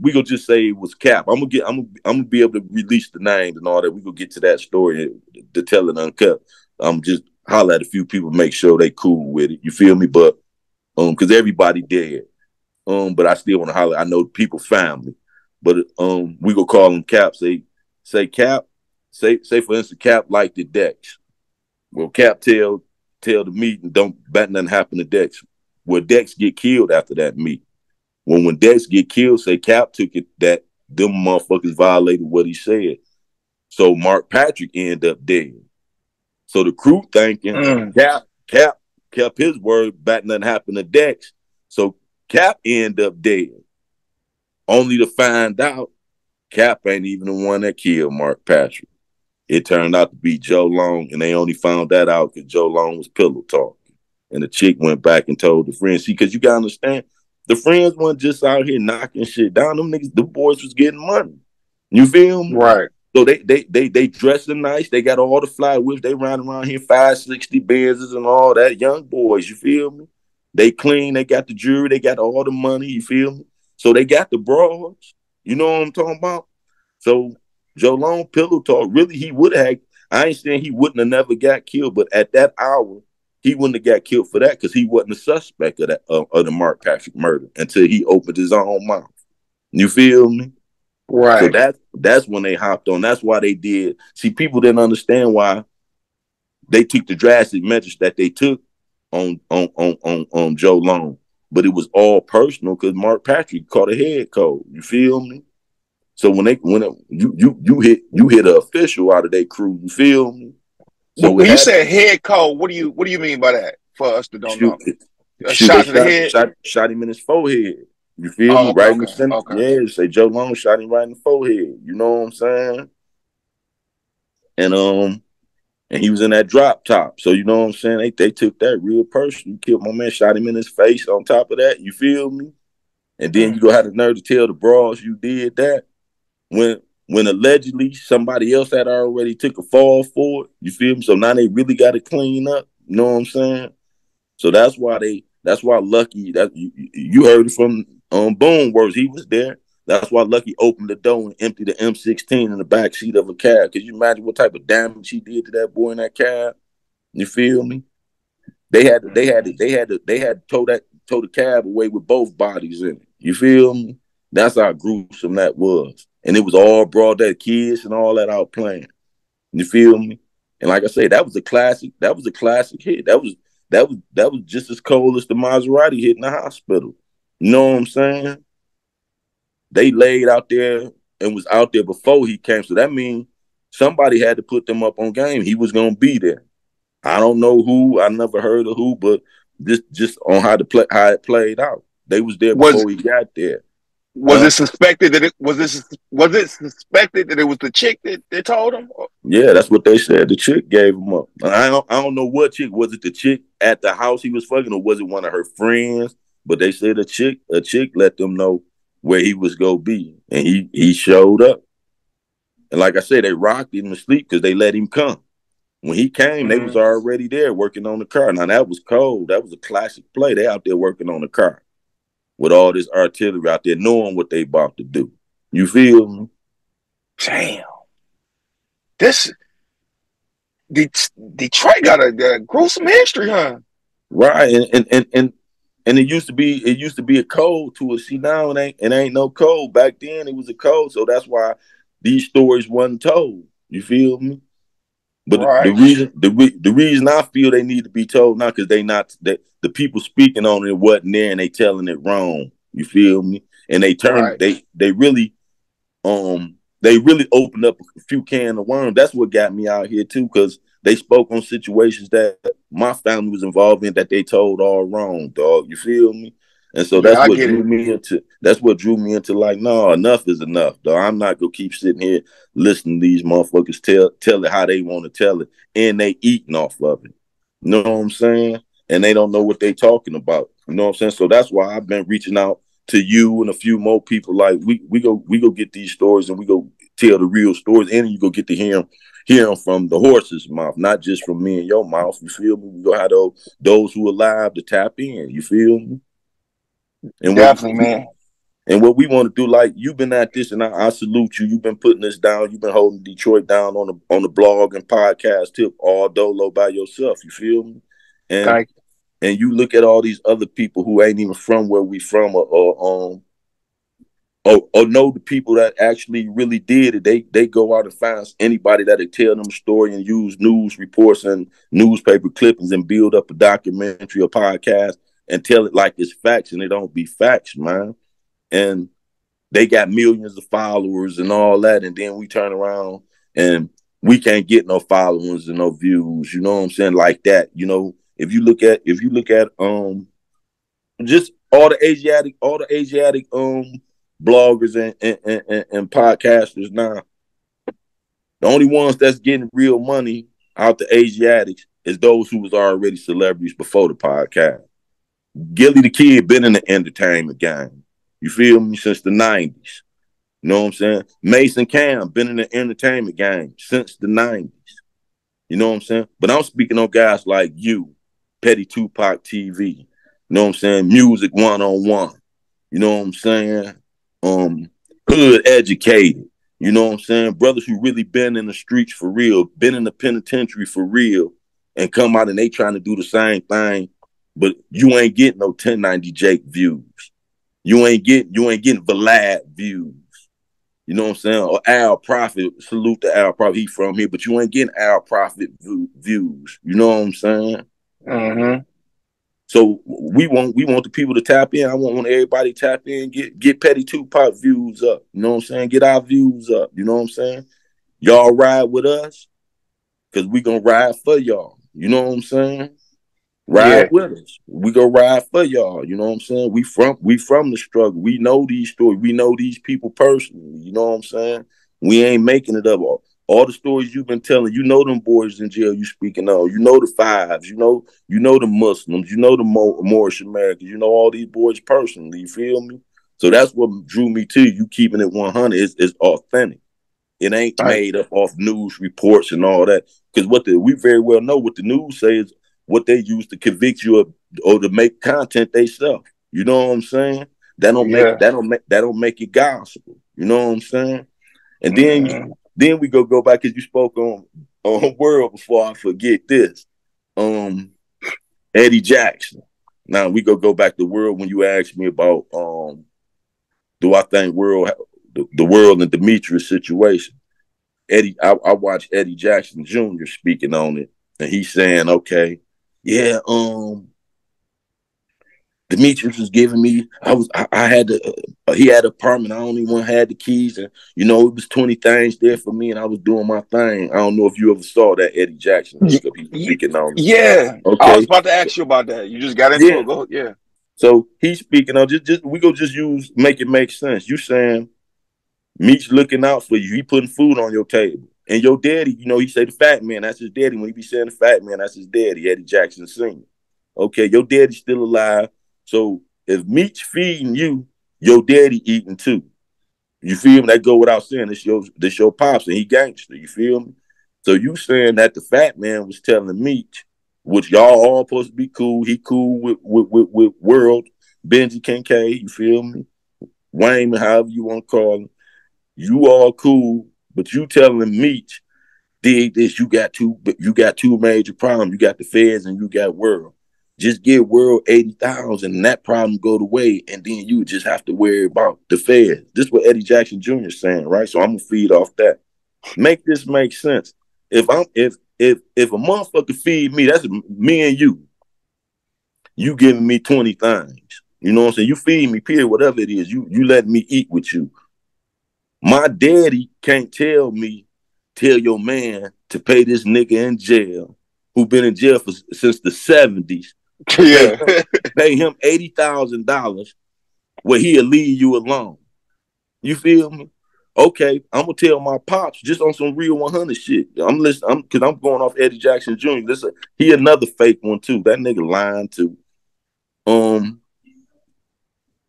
we gonna just say it was Cap. I'm gonna be able to release the names and all that. We gonna get to that story to tell it uncut. I'm just holler at a few people, make sure they cool with it. You feel me? But because everybody dead. But I still want to holler. I know people family, but we gonna call them Cap. Say Cap. Say for instance, Cap liked the Dex. Well, Cap tell the meeting nothing happened to Dex. Well, Dex get killed after that meeting. When Dex get killed, say Cap took it that them motherfuckers violated what he said. So Mark Patrick ended up dead. So the crew thinking Cap kept his word, nothing happened to Dex. So Cap ended up dead. only to find out Cap ain't even the one that killed Mark Patrick. It turned out to be Joe Long, and they only found that out because Joe Long was pillow talking. And the chick went back and told the friends. See, because you got to understand, the friends weren't just out here knocking shit down. Them niggas, the boys was getting money. You feel me? Right. So they dressed them nice. They got all the fly whips. They riding around here, 560 Benzes and all that. Young boys, you feel me? They clean. They got the jewelry. They got all the money, you feel me? So they got the broads. You know what I'm talking about? So Joe Long pillow talk. Really, he would have. I ain't saying he wouldn't have never got killed, but at that hour, he wouldn't have got killed for that because he wasn't a suspect of that of the Mark Patrick murder until he opened his own mouth. You feel me? Right. So that's when they hopped on. That's why they did. See, people didn't understand why they took the drastic measures that they took on Joe Long, but it was all personal because Mark Patrick caught a head cold. You feel me? So when you hit an official out of their crew, you feel me? So when you say head cold, what do you mean by that? For us to don't know, a shot to the head, shot him in his forehead. You feel me? Right, okay, in the center. Okay. Yeah, say Joe Long shot him right in the forehead. You know what I'm saying? And he was in that drop top. So you know what I'm saying? They took that real person. Killed my man, shot him in his face. On top of that, you feel me? And then you go have the nerve to tell the bros you did that when allegedly somebody else had already took a fall for it. You feel me? So now they really got to clean up. You know what I'm saying? So that's why they. That's why Lucky. That you heard it from. Boone words, he was there. That's why Lucky opened the door and emptied the M16 in the backseat of a cab. Could you imagine what type of damage he did to that boy in that cab? You feel me? They had to tow the cab away with both bodies in it. You feel me? That's how gruesome that was. And it was all broad day, kids and all that out playing. You feel me? And like I say, that was a classic hit. That was just as cold as the Maserati hit in the hospital. You know what I'm saying? They laid out there and was out there before he came. So that means somebody had to put them up on game. He was going to be there. I don't know who. I never heard of who, but just on how it played out. They was there before he got there. Was it suspected that it was the chick that they told him? Yeah, that's what they said. The chick gave him up. I don't know what chick. Was it the chick at the house he was fucking, or was it one of her friends? But they said a chick let them know where he was going to be. And he showed up. And like I said, they rocked him to sleep because they let him come. When he came, they was already there working on the car. Now, that was cold. That was a classic play. They out there working on the car with all this artillery out there, knowing what they about to do. You feel me? Damn. This Detroit got a gruesome history, huh? Right. And it used to be a code to it. See, now it ain't no code. Back then it was a code, so that's why these stories wasn't told. You feel me? But right. the reason I feel they need to be told now because the people speaking on it wasn't there and they telling it wrong. You feel me? And they turned right. they really opened up a few cans of worms. That's what got me out here too, because they spoke on situations that my family was involved in that they told all wrong, dog. You feel me? And so that's what drew me into like, no, enough is enough, dog. I'm not gonna keep sitting here listening to these motherfuckers tell it how they want to tell it, and they eating off of it. You know what I'm saying? And they don't know what they talking about. You know what I'm saying? So that's why I've been reaching out to you and a few more people. Like we go get these stories and we go tell the real stories, and you go get to hear them from the horse's mouth, not just from me and your mouth. You feel me? We go have those who are alive to tap in. You feel me? And definitely, man. And what we want to do, like, you've been at this, and I salute you. You've been putting this down. You've been holding Detroit down on the blog and podcast tip all dolo by yourself. You feel me? And you look at all these other people who ain't even from where we from or know the people that actually really did it. They go out and find anybody that'll tell them a story and use news reports and newspaper clippings and build up a documentary or podcast and tell it like it's facts, and it don't be facts, man. And they got millions of followers and all that, and then we turn around and we can't get no followers and no views. You know what I'm saying? Like that. You know, if you look at just all the Asiatic bloggers and podcasters now. The only ones that's getting real money out the Asiatics is those who was already celebrities before the podcast. Gilly the Kid been in the entertainment game. You feel me? Since the 90s. You know what I'm saying? Mason Cam been in the entertainment game since the 90s. You know what I'm saying? But I'm speaking on guys like you, Petty Tupac TV. You know what I'm saying? Music 101. You know what I'm saying? Hood educated. You know what I'm saying? Brothers who really been in the streets for real, been in the penitentiary for real, and come out and they trying to do the same thing, but you ain't getting no 1090 Jake views. You ain't getting Vlad views. You know what I'm saying? Or Al Prophet, salute to Al Prophet. He from here, but you ain't getting Al Prophet views. You know what I'm saying? Mm-hmm. So we want the people to tap in. I want everybody to tap in, get Petty Tupac views up. You know what I'm saying? Get our views up. You know what I'm saying? Y'all ride with us because we going to ride for y'all. You know what I'm saying? Ride with us. We going to ride for y'all. You know what I'm saying? We from the struggle. We know these stories. We know these people personally. You know what I'm saying? We ain't making it up. All the stories you've been telling, you know them boys in jail you speaking of. You know the Fives. You know the Muslims. You know the Moorish Americans. You know all these boys personally. You feel me? So that's what drew me to you, keeping it 100. It's authentic. It ain't made up off news reports and all that. Because we very well know what the news say is what they use to convict you of, or to make content they sell. You know what I'm saying? That don't make it gospel. You know what I'm saying? And then Then we go back, because you spoke on World before I forget this. Eddie Jackson. Now we go back to World when you asked me about do I think World the World and Demetrius situation. Eddie, I watched Eddie Jackson Jr. speaking on it, and he's saying, okay, yeah, Demetrius was giving me, he had an apartment. I only one had the keys, and you know, it was 20 things there for me, and I was doing my thing. I don't know if you ever saw that Eddie Jackson. Speaking on it. Yeah. Okay. I was about to ask you about that. You just got into it. Go, yeah. So he's speaking on just make it make sense. You saying Meech looking out for you. He putting food on your table. And your daddy, you know, he say the fat man, that's his daddy. When he be saying the fat man, that's his daddy, Eddie Jackson Sr. Okay, your daddy's still alive. So if Meech feeding you, your daddy eating too. You feel me? That go without saying. It's your pops, and he gangster. You feel me? So you saying that the fat man was telling Meech, which y'all all supposed to be cool. He cool with World, Benji Kincaid. You feel me? Wayne, however you want to call him. You all cool, but you telling Meech, dig this. You got two major problems. You got the feds, and you got World. Just give World 80,000 and that problem go away, and then you just have to worry about the feds. This is what Eddie Jackson Jr. is saying, right? So I'm gonna feed off that. Make this make sense. If a motherfucker feed me, that's me and you. You giving me 20 things. You know what I'm saying? You feed me, period, whatever it is, you letting me eat with you. My daddy can't tell me, tell your man to pay this nigga in jail, who been in jail since the 70s. Yeah. Pay him $80,000 where he'll leave you alone. You feel me? Okay, I'm gonna tell my pops just on some real 100 shit. I'm listening. I'm going off Eddie Jackson Jr. Listen, he another fake one too. That nigga lying too.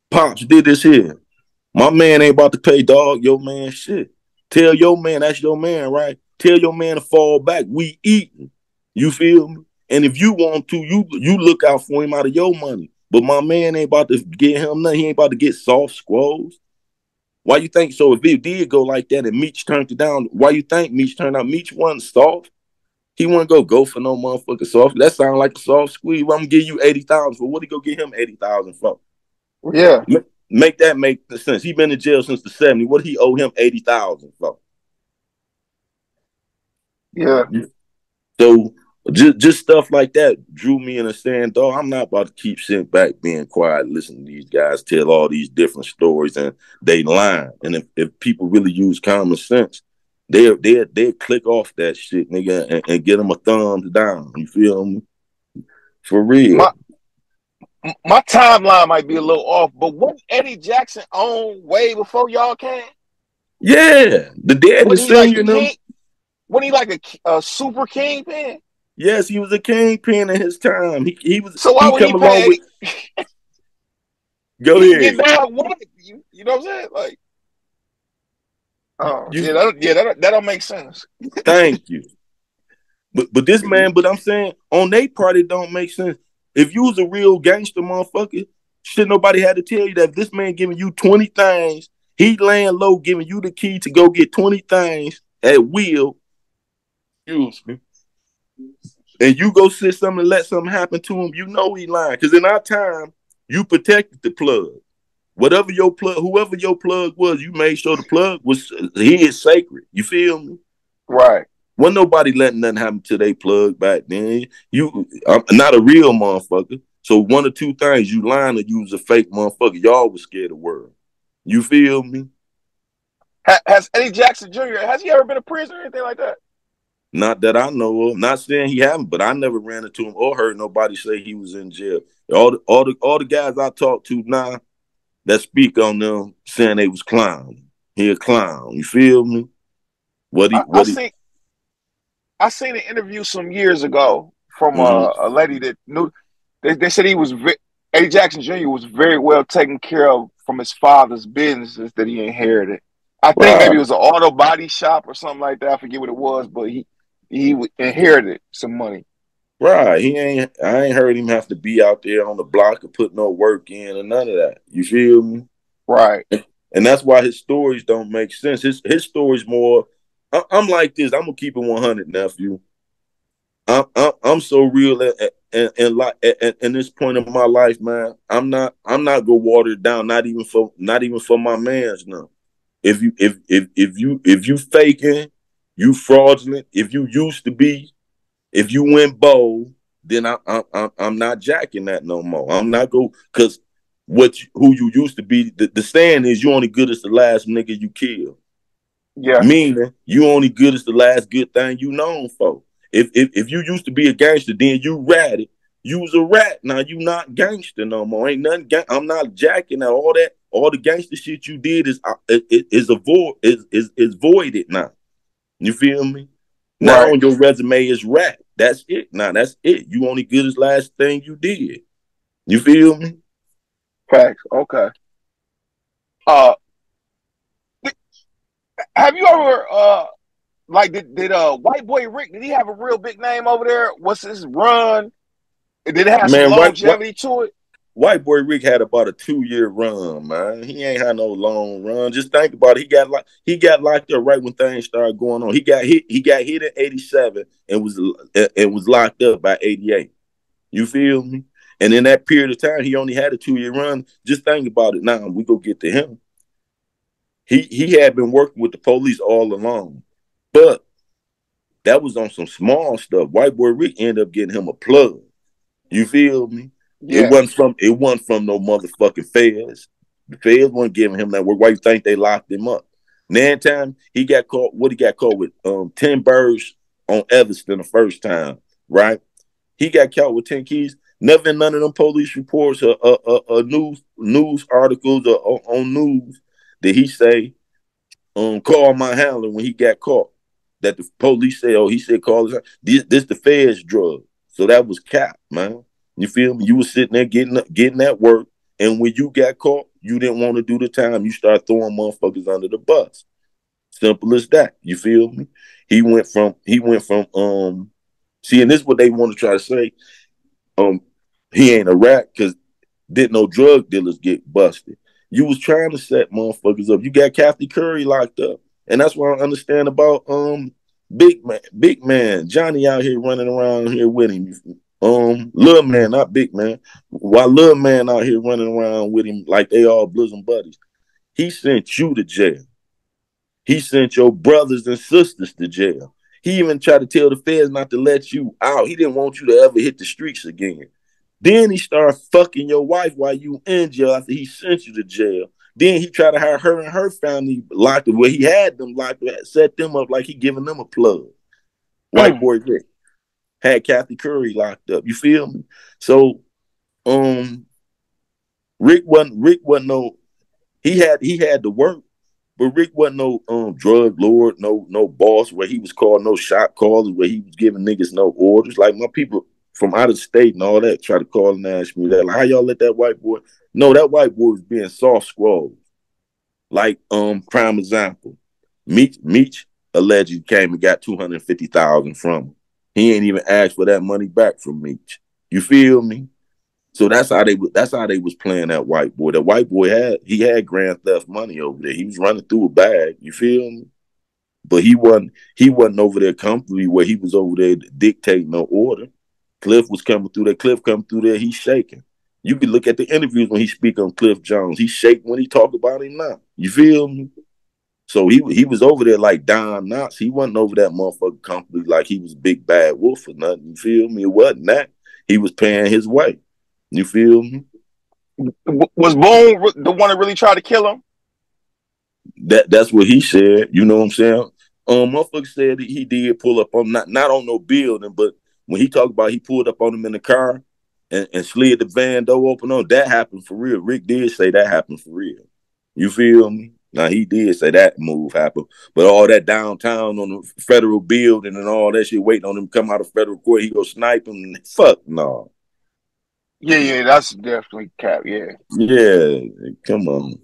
Pops did this here. My man ain't about to pay, dog. Your man shit. Tell your man, that's your man, right? Tell your man to fall back. We eating. You feel me? And if you want to, you look out for him out of your money. But my man ain't about to get him nothing. He ain't about to get soft scrolls. Why you think so? If it did go like that and Meech turned it down, why you think Meech turned out? Meech wasn't soft. He wouldn't go for no motherfucker soft. That sound like a soft squeeze. Well, I'm gonna give you 80,000 for what? He go get him 80,000 for? Yeah, make that make sense. He been in jail since the 70s. What he owe him 80,000 for? Yeah. So. Just stuff like that drew me in a stand, dog. I'm not about to keep sitting back, being quiet, listening to these guys tell all these different stories, and they lying. And if people really use common sense, they'll click off that shit, nigga, and get them a thumbs down. You feel me? For real. My, my timeline might be a little off, but wasn't Eddie Jackson on way before y'all came? Yeah, the dead was like you know. Wasn't he like a super kingpin? Yes, he was a kingpin in his time. He was. So why would he pay? With... Go ahead. You know what I'm saying? Like, oh, you, that don't make sense. Thank you. But this man, but I'm saying on their part, it don't make sense. If you was a real gangster motherfucker, shit, nobody had to tell you that. If this man giving you 20 things, he laying low, giving you the key to go get 20 things at will. Excuse me. And you go sit something and let something happen to him, you know he lying. Because in our time, you protected the plug. Whatever your plug, whoever your plug was, you made sure the plug was, he is sacred. You feel me? Right. Wasn't nobody letting nothing happen to they plug back then. You, I'm not a real motherfucker. So one or two things, you lying or you was a fake motherfucker. Y'all was scared of the world. You feel me? Has Eddie Jackson Jr., has he ever been a prisoner or anything like that? Not that I know of. Not saying he haven't, but I never ran into him or heard nobody say he was in jail. All the guys I talk to now that speak on them saying they was clown. He a clown. You feel me? I seen an interview some years ago from a lady that knew. They said he was Eddie Jackson Jr. was very well taken care of from his father's businesses that he inherited. I think maybe it was an auto body shop or something like that. I forget what it was, but he inherited some money. Right. I ain't heard him have to be out there on the block or put no work in or none of that. You feel me? Right. And that's why his stories don't make sense. His stories more, I'm like this. I'm going to keep it 100, nephew. I'm so real at this point of my life, man. I'm not going to water it down, not even for my mans now. If you faking, you fraudulent. If you used to be, if you went bold, then I'm not jacking that no more. I'm not go because who you used to be. The saying is you only good as the last nigga you kill. Yeah, meaning you only good as the last good thing you known for. If you used to be a gangster, then you ratted. You was a rat. Now you not gangster no more. Ain't nothing. I'm not jacking that all that. All the gangster shit you did is voided now. You feel me? Now on your resume is rat. That's it. Now that's it. You only good as last thing you did. You feel me? Facts. Okay. Have you ever did White Boy Rick? Did he have a real big name over there? What's his run? Did it have some longevity to it? White Boy Rick had about a 2-year run, man. He ain't had no long run. Just think about it. He got locked up right when things started going on. He got hit in 87 and was locked up by 88. You feel me? And in that period of time, he only had a 2-year run. Just think about it. Now we go get to him. He had been working with the police all along, but that was on some small stuff. White Boy Rick ended up getting him a plug. You feel me? Yeah. It wasn't from no motherfucking feds. The feds weren't giving him that work. Why you think they locked him up? Nan time he got caught. What he got caught with? 10 birds on Evanston the first time, right? He got caught with 10 keys. Never in none of them police reports or news articles or on news did he say, call my handler when he got caught. That the police said, oh, he said call his. This the feds drug. So that was Cap, man. You feel me? You was sitting there getting that work, and when you got caught, you didn't want to do the time. You start throwing motherfuckers under the bus. Simple as that. You feel me? He went from see, and this is what they want to try to say. He ain't a rat because didn't no drug dealers get busted. You was trying to set motherfuckers up. You got Kathy Curry locked up, and that's what I understand about big man Johnny out here running around here with him. Little man, not big man. Why little man out here running around with him like they all bosom buddies? He sent you to jail. He sent your brothers and sisters to jail. He even tried to tell the feds not to let you out. He didn't want you to ever hit the streets again. Then he started fucking your wife while you in jail after he sent you to jail. Then he tried to hire her and her family locked up where he had them locked up, set them up like he giving them a plug. White Boy Rick had Kathy Curry locked up. You feel me? So Rick wasn't no, he had to work, but Rick wasn't no drug lord, no boss where he was called, no shot callers where he was giving niggas no orders. Like my people from out of state and all that try to call and ask me that, like, how y'all let that white boy? No, that white boy was being soft scrolled. Like prime example, Meech allegedly came and got $250,000 from him. He ain't even asked for that money back from Meech. You feel me? So that's how they was playing that white boy. That white boy had grand theft money over there. He was running through a bag. You feel me? But he wasn't over there comfortably where he was over there dictating no order. Cliff was coming through there. Cliff come through there. He's shaking. You can look at the interviews when he speak on Cliff Jones. He shake when he talk about him now. You feel me? So he was over there like Don Knotts. He wasn't over that motherfucking company like he was big bad wolf or nothing. You feel me? It wasn't that. He was paying his way. You feel me? Was Boone the one that really tried to kill him? That's what he said. You know what I'm saying? Motherfucker said he did pull up on not on no building, but when he talked about he pulled up on him in the car and slid the van door open on, that happened for real. Rick did say that happened for real. You feel me? Now, he did say that move happened, but all that downtown on the federal building and all that shit, waiting on him to come out of federal court, he go snipe him. And fuck no. Yeah, that's definitely cap, yeah. Yeah, come on.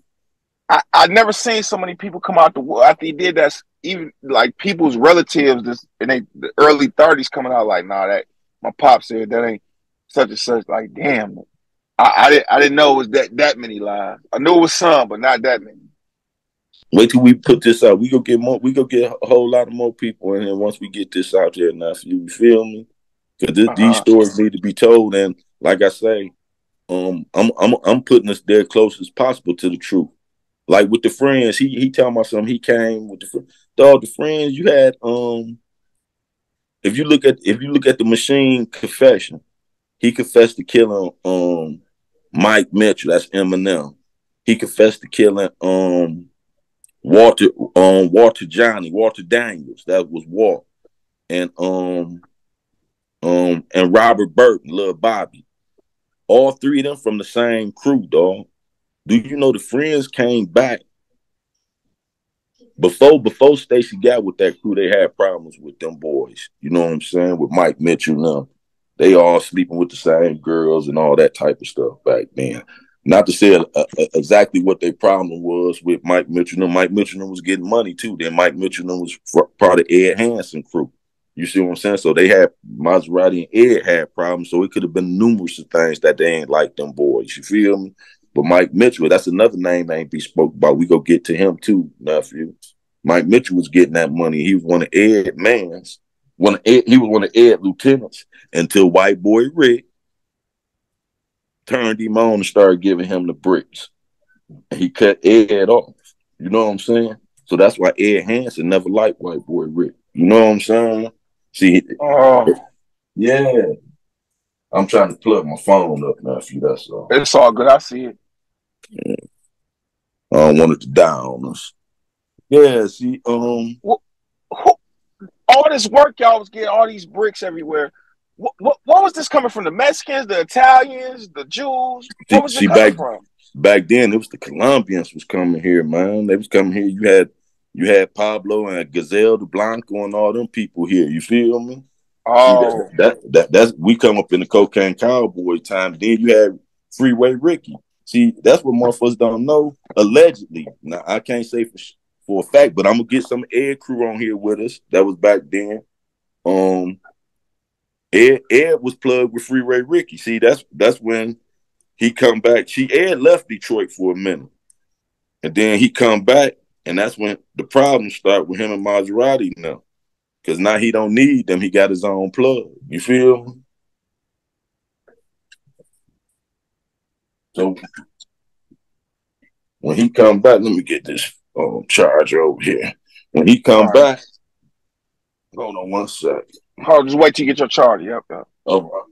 I never seen so many people come out the wood after he did that, even like people's relatives in the early 30s coming out like, nah, that my pop said that ain't such and such. Like, damn, I didn't know it was that many lies. I knew it was some, but not that many. Wait till we put this out. We go get a whole lot of more people in here once we get this out there now. You feel me? Because these stories need to be told, and like I say, I'm putting us there close as possible to the truth. Like with the friends, he talking about something. He came with the dog. The friends you had. If you look at the Machine confession, he confessed to killing Mike Mitchell. That's Eminem. He confessed to killing Walter Daniels. That was Walt, and Robert Burton, Lil Bobby. All three of them from the same crew, dog. Do you know the friends came back before Stacy got with that crew? They had problems with them boys. You know what I'm saying? With Mike Mitchell and them. They all sleeping with the same girls and all that type of stuff back then. Not to say exactly what their problem was with Mike Mitchell. Mike Mitchell was getting money too. Then Mike Mitchell was part of Ed Hanson crew. You see what I'm saying? So they had Maserati and Ed had problems. So it could have been numerous of things that they ain't like them boys. You feel me? But Mike Mitchell, that's another name that ain't be spoke about. We go get to him too, nephew. Mike Mitchell was getting that money. He was one of Ed Mans. He was one of Ed lieutenants until White Boy Rick turned him on and started giving him the bricks. And he cut Ed off. You know what I'm saying? So that's why Ed Hanson never liked White Boy Rick. You know what I'm saying? See, yeah. I'm trying to plug my phone up now for you, that's all. It's all good. I see it. Yeah. I don't want it to die on us. Yeah, see, all this work y'all was getting, all these bricks everywhere. What was this coming from? The Mexicans, the Italians, the Jews? What was it coming from? Back then, it was the Colombians was coming here, man. They was coming here. You had Pablo and Gazelle de Blanco and all them people here. You feel me? Oh, that's we come up in the cocaine cowboy time. Then you had Freeway Ricky. See, that's what motherfuckers don't know. Allegedly, now I can't say for a fact, but I'm gonna get some Ed crew on here with us. That was back then. Ed was plugged with Freeway Ricky. See, that's when he come back. Ed left Detroit for a minute, and then he come back, and that's when the problems start with him and Maserati now. Because now he don't need them. He got his own plug. You feel? So when he come back, let me get this charger over here. When he come back, hold on one second. Oh, just wait till you get your charger. Yep. All right.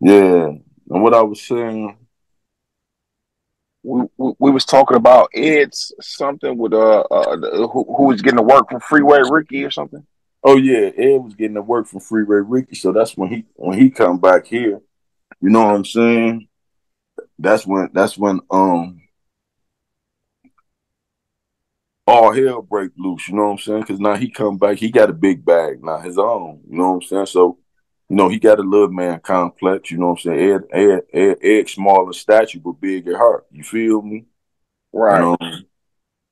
Yeah, and what I was saying, we was talking about Ed's something with who was getting the work from Freeway Ricky or something. Oh yeah, Ed was getting the work from Freeway Ricky, so that's when he come back here. You know what I'm saying? That's when all hell break loose. You know what I'm saying? Because now he come back, he got a big bag now, his own. You know what I'm saying? So. You know, he got a little man complex, you know what I'm saying? Ed smaller statue, but big at heart. You feel me? Right. You know,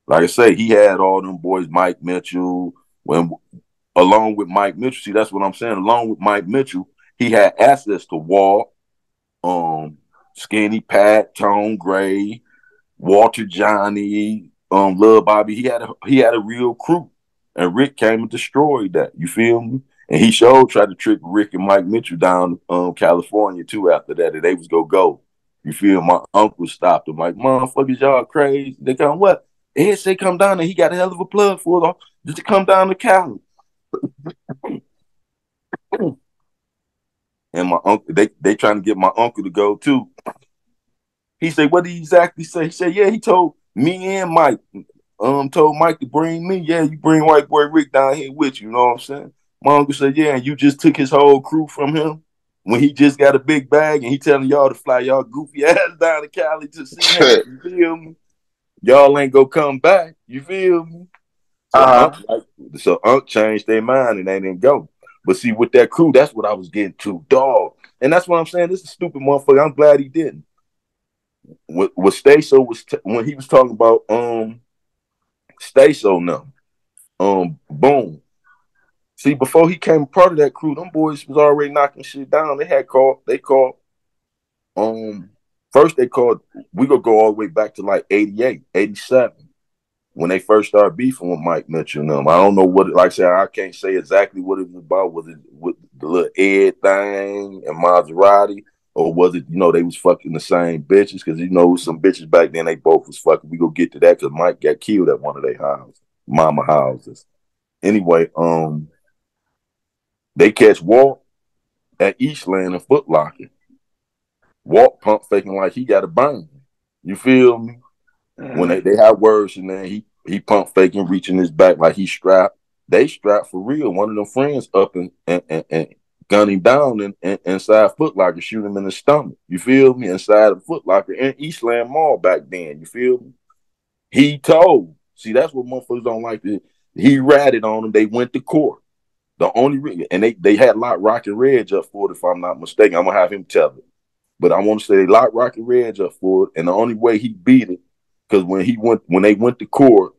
like I say, he had all them boys, Mike Mitchell, along with Mike Mitchell. See, that's what I'm saying. Along with Mike Mitchell, he had access to Walt, Skinny Pat, Tone Gray, Walter Johnny, Lil Bobby. He had a real crew. And Rick came and destroyed that. You feel me? And he tried to trick Rick and Mike Mitchell down California, too, after that. And they was going to go. You feel my uncle stopped him. Like, motherfuckers, y'all crazy. They come, what? Ed say come down there. He got a hell of a plug for it. Just come down to Cali. And my uncle, they trying to get my uncle to go, too. He said, what did he exactly say? He said, yeah, he told me and Mike. Told Mike to bring me. Yeah, you bring White Boy Rick down here with you. You know what I'm saying? My uncle said, yeah, and you just took his whole crew from him when he just got a big bag and he telling y'all to fly y'all goofy ass down to Cali to see him. You feel me? Y'all ain't gonna come back. You feel me? So, Unc changed their mind and they didn't go. But see, with that crew, that's what I was getting to, dog. And that's what I'm saying. This is stupid motherfucker. I'm glad he didn't. What Staso was, when he was talking about Staso now, Boom. See, before he came part of that crew, them boys was already knocking shit down. They called, we gonna go all the way back to like 88, 87, when they first started beefing with Mike Mitchell and them. I don't know what, like I said, I can't say exactly what it was about. Was it with the little Ed thing and Maserati? Or was it, you know, they was fucking the same bitches? Because, you know, some bitches back then, they both was fucking. We gonna get to that because Mike got killed at one of their houses, mama houses. Anyway, they catch Walt at Eastland and Foot Locker. Walt pump faking like he got a burn. You feel me? Mm-hmm. When they had words and then he pump faking, reaching his back like he strapped. They strapped for real. One of them friends up and gun him down and inside Foot Locker, shoot him in the stomach. You feel me? Inside of Foot Locker in Eastland Mall back then. You feel me? He told. See, that's what motherfuckers don't like. He ratted on them. They went to court. The only and they had locked Rockin' Reds up for it, if I'm not mistaken. I'm gonna have him tell it, but I want to say they locked Rockin' Reds up for it, and the only way he beat it, because when they went to court,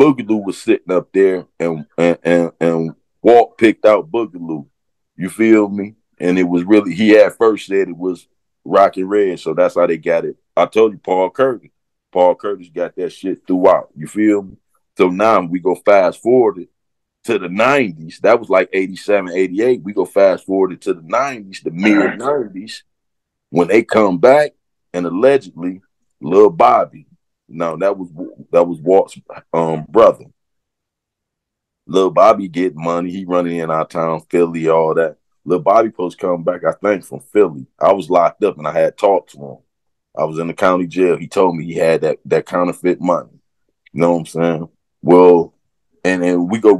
Boogaloo was sitting up there, and Walt picked out Boogaloo. You feel me? And it was really he had first said it was Rockin' Reds, so that's how they got it. I told you, Paul Curtis. Paul Curtis got that shit throughout. You feel me? So now we go fast forward it to the 90s. That was like 87, 88. We go fast forward to the 90s, the mid 90s, when they come back and allegedly Lil Bobby. Now that was Walt's brother. Lil Bobby get money. He running in our town, Philly, all that. Lil Bobby supposed to come back, I think, from Philly. I was locked up and I had talked to him. I was in the county jail. He told me he had that counterfeit money. You know what I'm saying? Well, and then we go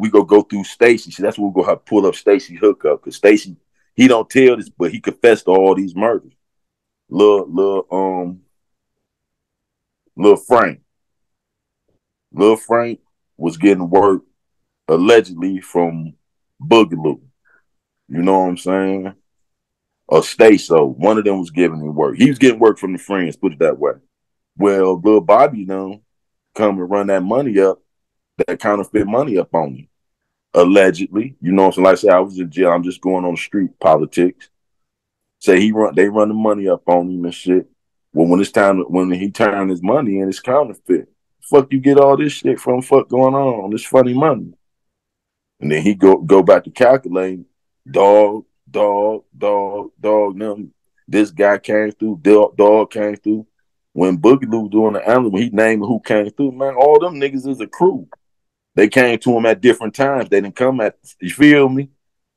through Stacy. See, that's what we're gonna have to pull up Stacy hookup, because Stacy, he don't tell this, but he confessed to all these murders. Lil' Frank. Lil' Frank was getting work allegedly from Boogaloo. You know what I'm saying? Or Staso. One of them was giving him work. He was getting work from the friends, put it that way. Well, Lil' Bobby, you know, come and run that money up. That counterfeit money up on you, allegedly. You know what I'm saying? Like I said, I was in jail. I'm just going on the street politics. Say they run the money up on him and shit. Well, when he turned his money in, it's counterfeit. Fuck, you get all this shit from fuck going on this funny money. And then he go back to calculating. Dog. This guy came through. Dog came through. when Boogaloo doing the island, when he named who came through, man, all them niggas is a crew. They came to him at different times. They didn't come at, you feel me?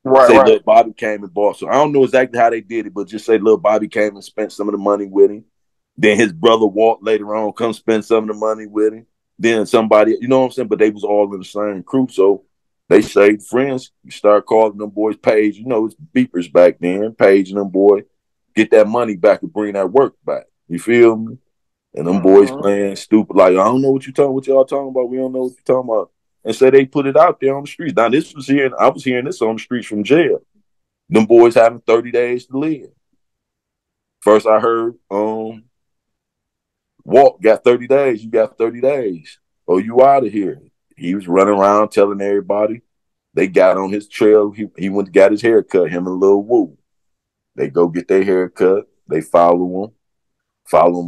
Right, say, right. Little Bobby came and bought. So I don't know exactly how they did it, but just say Little Bobby came and spent some of the money with him. Then his brother Walt later on come spend some of the money with him. Then somebody, you know what I'm saying? But they was all in the same crew. So they say friends, you start calling them boys Page. You know, it's beepers back then. Page and them boy, get that money back and bring that work back. You feel me? And them boys playing stupid. Like, I don't know what you talking, what y'all talking about. We don't know what you're talking about. And so they put it out there on the streets. Now, this was here, I was hearing this on the streets from jail. Them boys having 30 days to live. First I heard, Walt got 30 days. You got 30 days. Oh, you out of here. He was running around telling everybody. They got on his trail. He went and got his hair cut, him and Lil Woo. They go get their hair cut. They follow him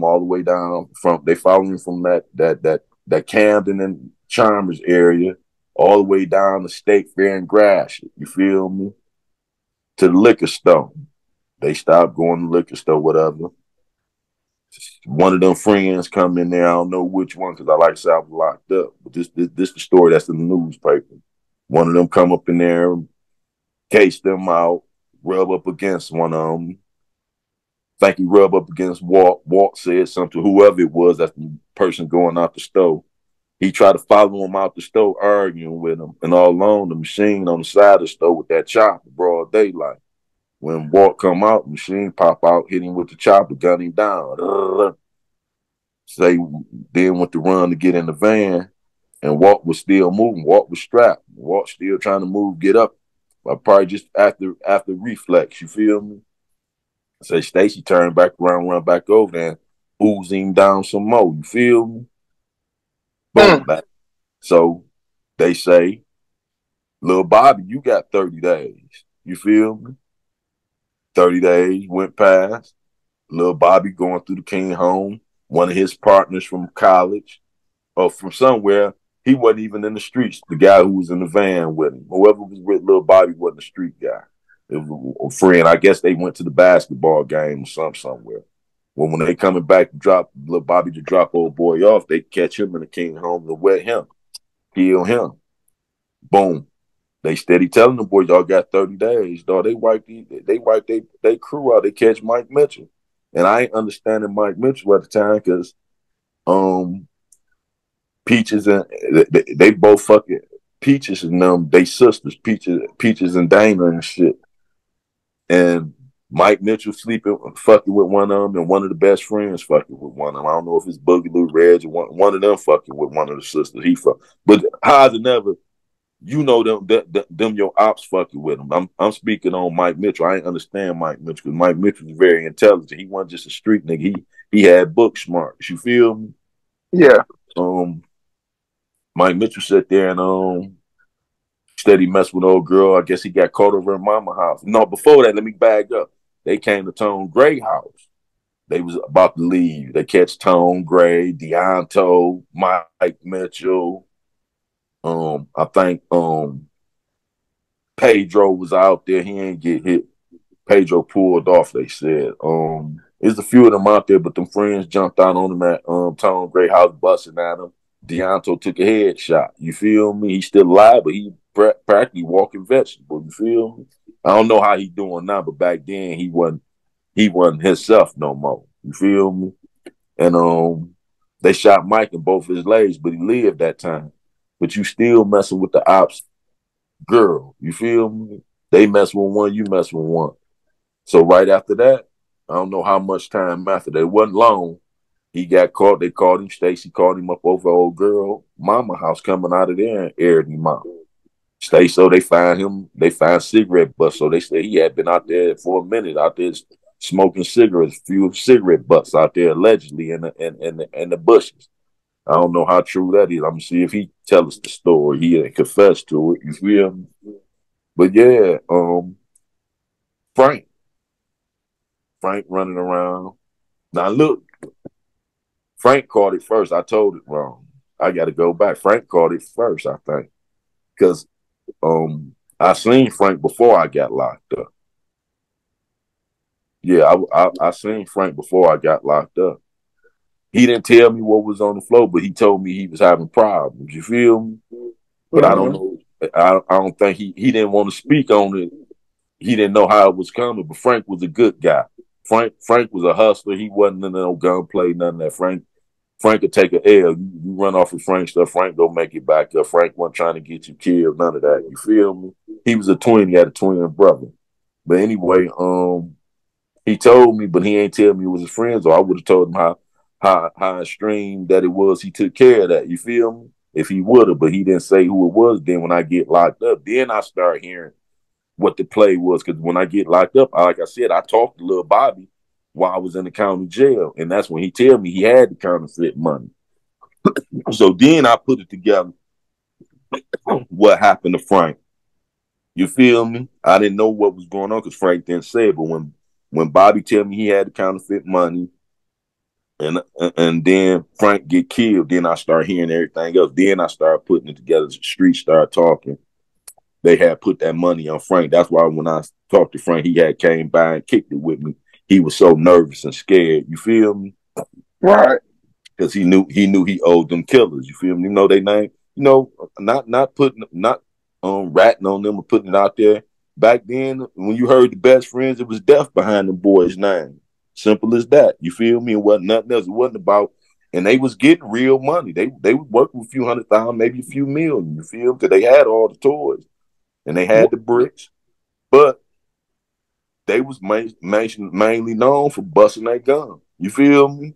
all the way down. They follow him from that Camden and Chalmers area all the way down the State Fair and Gratiot, you feel me, to the liquor store. They stopped going to the liquor store, whatever. One of them friends come in there, I don't know which one, because I like to say I was locked up, but this the story that's in the newspaper. One of them come up in there, case them out, rub up against one of them. Think he rub up against Walt. Walt said something to whoever it was, that's the person going out the store. He tried to follow him out the store, arguing with him. And all along, the machine on the side of the store with that chopper, broad daylight. When Walt come out, the machine pop out, hit him with the chopper, gun him down. Say, then went to run to get in the van, and Walt was still moving. Walt was strapped. Walt still trying to move, get up. But probably just after reflex, you feel me? Say, Stacy turned back around, run back over there, and oozed him down some more, you feel me? So they say, Lil Bobby, you got 30 days. You feel me? 30 days went past. Lil Bobby going through the King home. One of his partners from college or from somewhere, he wasn't even in the streets. The guy who was in the van with him. Whoever was with Lil Bobby wasn't a street guy. It was a friend. I guess they went to the basketball game or somewhere. Well, when they coming back to drop Lil Bobby to drop old boy off, they catch him in the King home to wet him, kill him. Boom. They steady telling the boys, y'all got 30 days, dog. They wiped they crew out. They catch Mike Mitchell. And I ain't understanding Mike Mitchell at the time because Peaches and they both fucking Peaches and them, they sisters, Peaches and Dana and shit. And Mike Mitchell sleeping, fucking with one of them, and one of the best friends fucking with one of them. I don't know if it's Boogaloo, Reds, or one of them fucking with one of the sisters. He fuck, but how's it never? You know them your ops fucking with them. I'm speaking on Mike Mitchell. I ain't understand Mike Mitchell because Mike Mitchell was very intelligent. He wasn't just a street nigga. He had book smarts. You feel me? Yeah. Mike Mitchell sat there and steady messed with old girl. I guess he got caught over at mama house. No, before that, let me bag up. They came to Tone Gray house. They was about to leave. They catch Tone Gray, Deonto, Mike Mitchell. I think Pedro was out there. He ain't get hit. Pedro pulled off, they said. There's a few of them out there, but them friends jumped out on him at Tone Gray house, busting at him. Deonto took a headshot. You feel me? He's still alive, but he practically walking vegetable. You feel me? I don't know how he doing now, but back then he wasn't himself no more. You feel me? And they shot Mike in both his legs, but he lived that time. But you still messing with the ops girl. You feel me? They mess with one, you mess with one. So right after that, I don't know how much time after that. It wasn't long. He got caught. They called him. Stacy called him up over old girl mama house coming out of there and aired him out. Stacy, so they find him. They find cigarette butts. So they say he had been out there for a minute, out there smoking cigarettes, few cigarette butts out there allegedly in the bushes. I don't know how true that is. I'm gonna see if he tell us the story. He ain't confessed to it. You feel me? But yeah, Frank running around. Now look. Frank caught it first. I told it wrong. I got to go back. Frank caught it first, I think. Because I seen Frank before I got locked up. Yeah, I seen Frank before I got locked up. He didn't tell me what was on the floor, but he told me he was having problems. You feel me? But I don't know. I don't think he didn't want to speak on it. He didn't know how it was coming, but Frank was a good guy. Frank was a hustler. He wasn't in no gunplay, none of that. Frank could take an L. You run off with Frank stuff. Frank don't make it back up. Frank wasn't trying to get you killed, none of that. You feel me? He was a twin. He had a twin brother. But anyway, he told me, but he ain't tell me it was his friends, or I would have told him how extreme that it was. He took care of that. You feel me? If he would have, but he didn't say who it was. Then when I get locked up, then I start hearing what the play was. Because when I get locked up, like I said, I talked to Lil Bobby while I was in the county jail. And that's when he tell me he had the counterfeit money. So then I put it together. What happened to Frank? You feel me? I didn't know what was going on because Frank didn't say it. But when Bobby tell me he had the counterfeit money, and then Frank get killed, then I start hearing everything else. Then I start putting it together. The street start talking. They had put that money on Frank. That's why when I talked to Frank, he had came by and kicked it with me. He was so nervous and scared. You feel me? Right. Because he knew he owed them killers. You feel me? You know they name. You know, not ratting on them or putting it out there. Back then, when you heard the Best Friends, it was death behind the boy's name. Simple as that. You feel me? It wasn't nothing else. It wasn't about, and they was getting real money. They would work with a few $100,000, maybe a few million. You feel me? Because they had all the toys and they had the bricks, but they was mainly known for busting their gun. You feel me?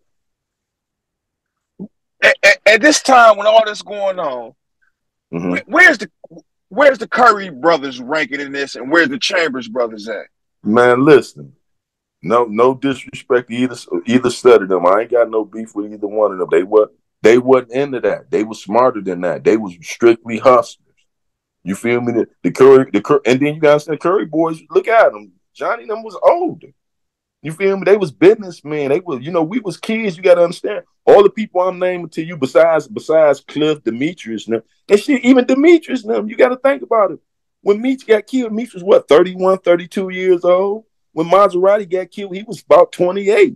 At this time, when all this going on, where's the Curry brothers ranking in this, and where's the Chambers brothers at? Man, listen. No disrespect to either set of them. I ain't got no beef with either one of them. They wasn't into that. They was smarter than that. They was strictly hustlers. You feel me? The Curry, and then you guys said Curry boys. Look at them. Johnny and them was older. You feel me? They was businessmen. They was, you know, we was kids. You got to understand. All the people I'm naming to you, besides Cliff, Demetrius, and them, and shit, even Demetrius, and them. You got to think about it. When Meech got killed, Meech was what, 31, 32 years old? When Maserati got killed, he was about 28.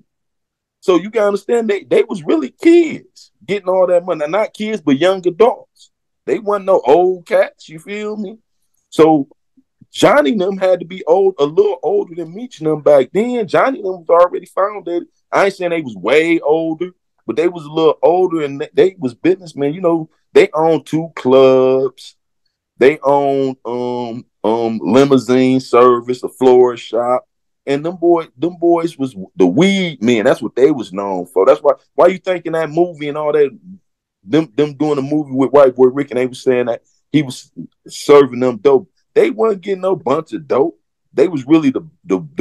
So you got to understand, they was really kids getting all that money. Now, not kids, but young adults. They wasn't no old cats. You feel me? So Johnny and them had to be old, a little older than Meech and them back then. Johnny and them was already founded. I ain't saying they was way older, but they was a little older, and they was businessmen. You know, they owned 2 clubs. They owned limousine service, a florist shop, and them boys was the weed men. That's what they was known for. That's why you think in that movie and all that, them doing a movie with White Boy Rick, and they was saying that he was serving them dope. They wasn't getting no bunch of dope. They was really the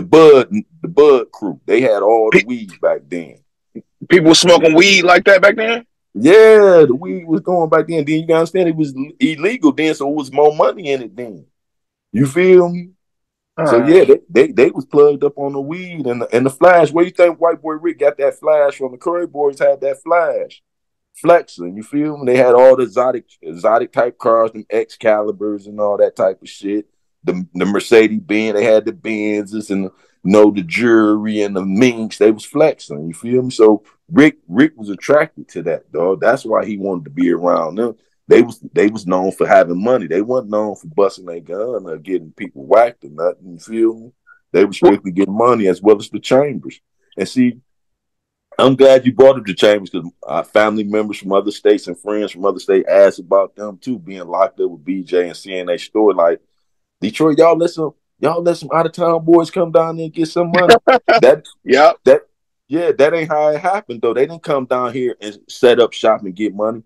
bud crew. They had all the weed back then. People were smoking weed like that back then? Yeah, the weed was going back then. Then you gotta understand it was illegal then, so it was more money in it then. You feel me? So yeah, they was plugged up on the weed and the flash. Where you think White Boy Rick got that flash from? The Curry boys had that flash. Flexing, you feel me? They had all the exotic type cars, them Excaliburs and all that type of shit. The Mercedes Benz, they had the Benzes and the jewelry and the minks. They was flexing, you feel me? So Rick was attracted to that, dog. That's why he wanted to be around them. They was known for having money. They wasn't known for busting their gun or getting people whacked or nothing. You feel me? They was strictly getting money, as well as the Chambers. And see, I'm glad you brought up the Chambers, because our family members from other states and friends from other states asked about them too, being locked up with BJ and seeing their story. Like, Detroit, y'all let some out of town boys come down there and get some money. That ain't how it happened though. They didn't come down here and set up shop and get money.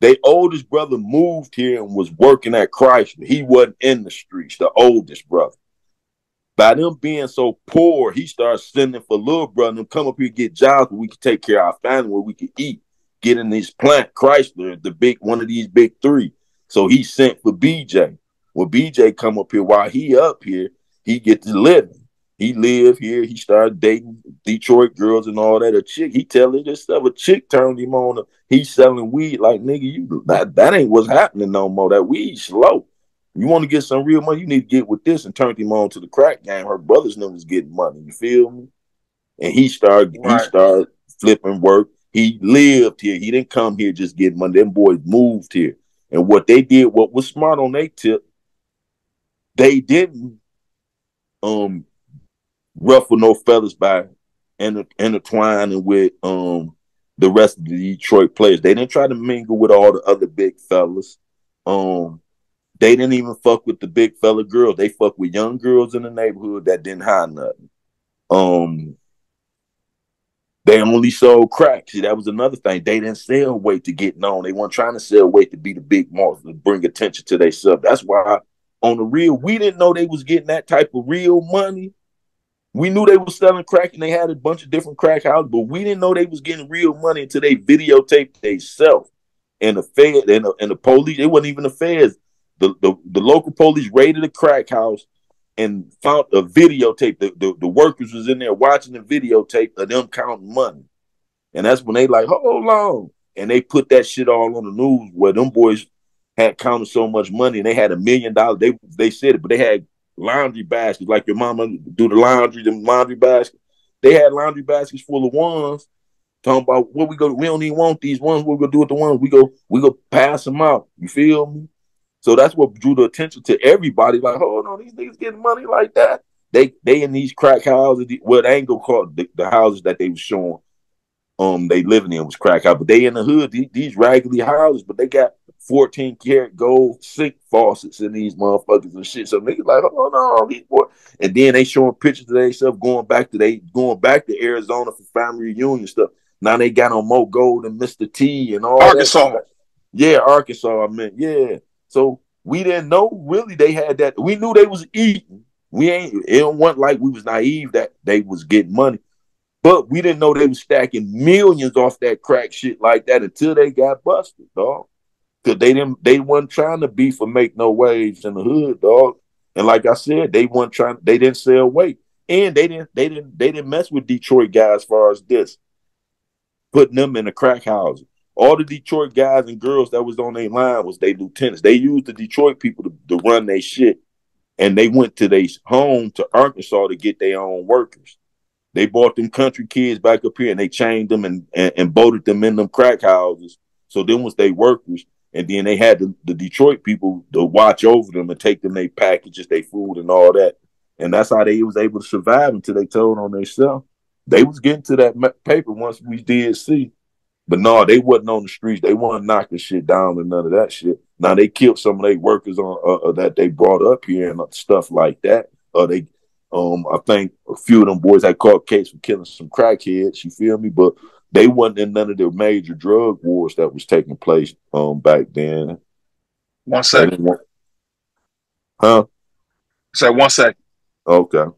Their oldest brother moved here and was working at Chrysler. He wasn't in the streets, the oldest brother. By them being so poor, he started sending for little brother and them, come up here, get jobs where we could take care of our family, where we could eat, get in this plant, Chrysler, one of these big three. So he sent for BJ. When BJ come up here, while he up here, he get to living. He live here. He started dating Detroit girls and all that. A chick, he telling this stuff. A chick turned him on. He's selling weed like, nigga, that ain't what's happening no more. That weed slow. You want to get some real money, you need to get with this, and turned him on to the crack game. Her brother's name was getting money, you feel me? And he started flipping work. He lived here. He didn't come here just get money. Them boys moved here. And what they did, what was smart on their tip, they didn't ruffle no feathers by intertwining with the rest of the Detroit players. They didn't try to mingle with all the other big fellas. They didn't even fuck with the big fella girls. They fuck with young girls in the neighborhood that didn't hide nothing. They only sold crack. See, that was another thing. They didn't sell weight to get known. They weren't trying to sell weight to be the big marks, to bring attention to themselves. That's why, on the real, we didn't know they was getting that type of real money. We knew they was selling crack, and they had a bunch of different crack houses, but we didn't know they was getting real money until they videotaped themselves. And the Fed and the police, it wasn't even the feds. The local police raided a crack house and found a videotape. The workers was in there watching the videotape of them counting money. And that's when they like, hold on. And they put that shit all on the news where them boys had counted so much money and they had $1 million. They said it, but they had laundry baskets. Like your mama do the laundry, them laundry baskets. They had laundry baskets full of ones. Talking about what we go, we don't even want these ones. What we gonna do with the ones? We go pass them out. You feel me? So that's what drew the attention to everybody. Like, hold on, these niggas getting money like that. They in these crack houses. Well, they ain't gonna call the houses that they was showing. They living in was crack house, but they in the hood. These raggedy houses, but they got 14-karat gold sink faucets in these motherfuckers and shit. So niggas like, hold on, these boys. And then they showing pictures of themselves going back to Arizona for family reunion stuff. Now they got on Mo Gold and Mr. T and all Arkansas. That. Yeah, Arkansas. I meant yeah. So we didn't know really they had that. We knew they was eating. It wasn't like we was naive that they was getting money. But we didn't know they was stacking millions off that crack shit like that until they got busted, dog. Because they weren't trying to beef or make no waves in the hood, dog. And like I said, they didn't sell weight. And they didn't mess with Detroit guys as far as this. Putting them in the crack houses. All the Detroit guys and girls that was on their line was their lieutenants. They used the Detroit people to run their shit, and they went to their home to Arkansas to get their own workers. They bought them country kids back up here, and they chained them and bolted them in them crack houses. So then was they workers, and then they had the Detroit people to watch over them and take them their packages, their food, and all that. And that's how they was able to survive until they told on themselves. They was getting to that paper once we did see. But no, they wasn't on the streets. They weren't knocking shit down and none of that shit. Now, they killed some of their workers on that they brought up here and stuff like that. I think a few of them boys had caught case for killing some crackheads, you feel me? But they wasn't in none of the major drug wars that was taking place back then. 1 second. Huh? Say 1 second. Okay.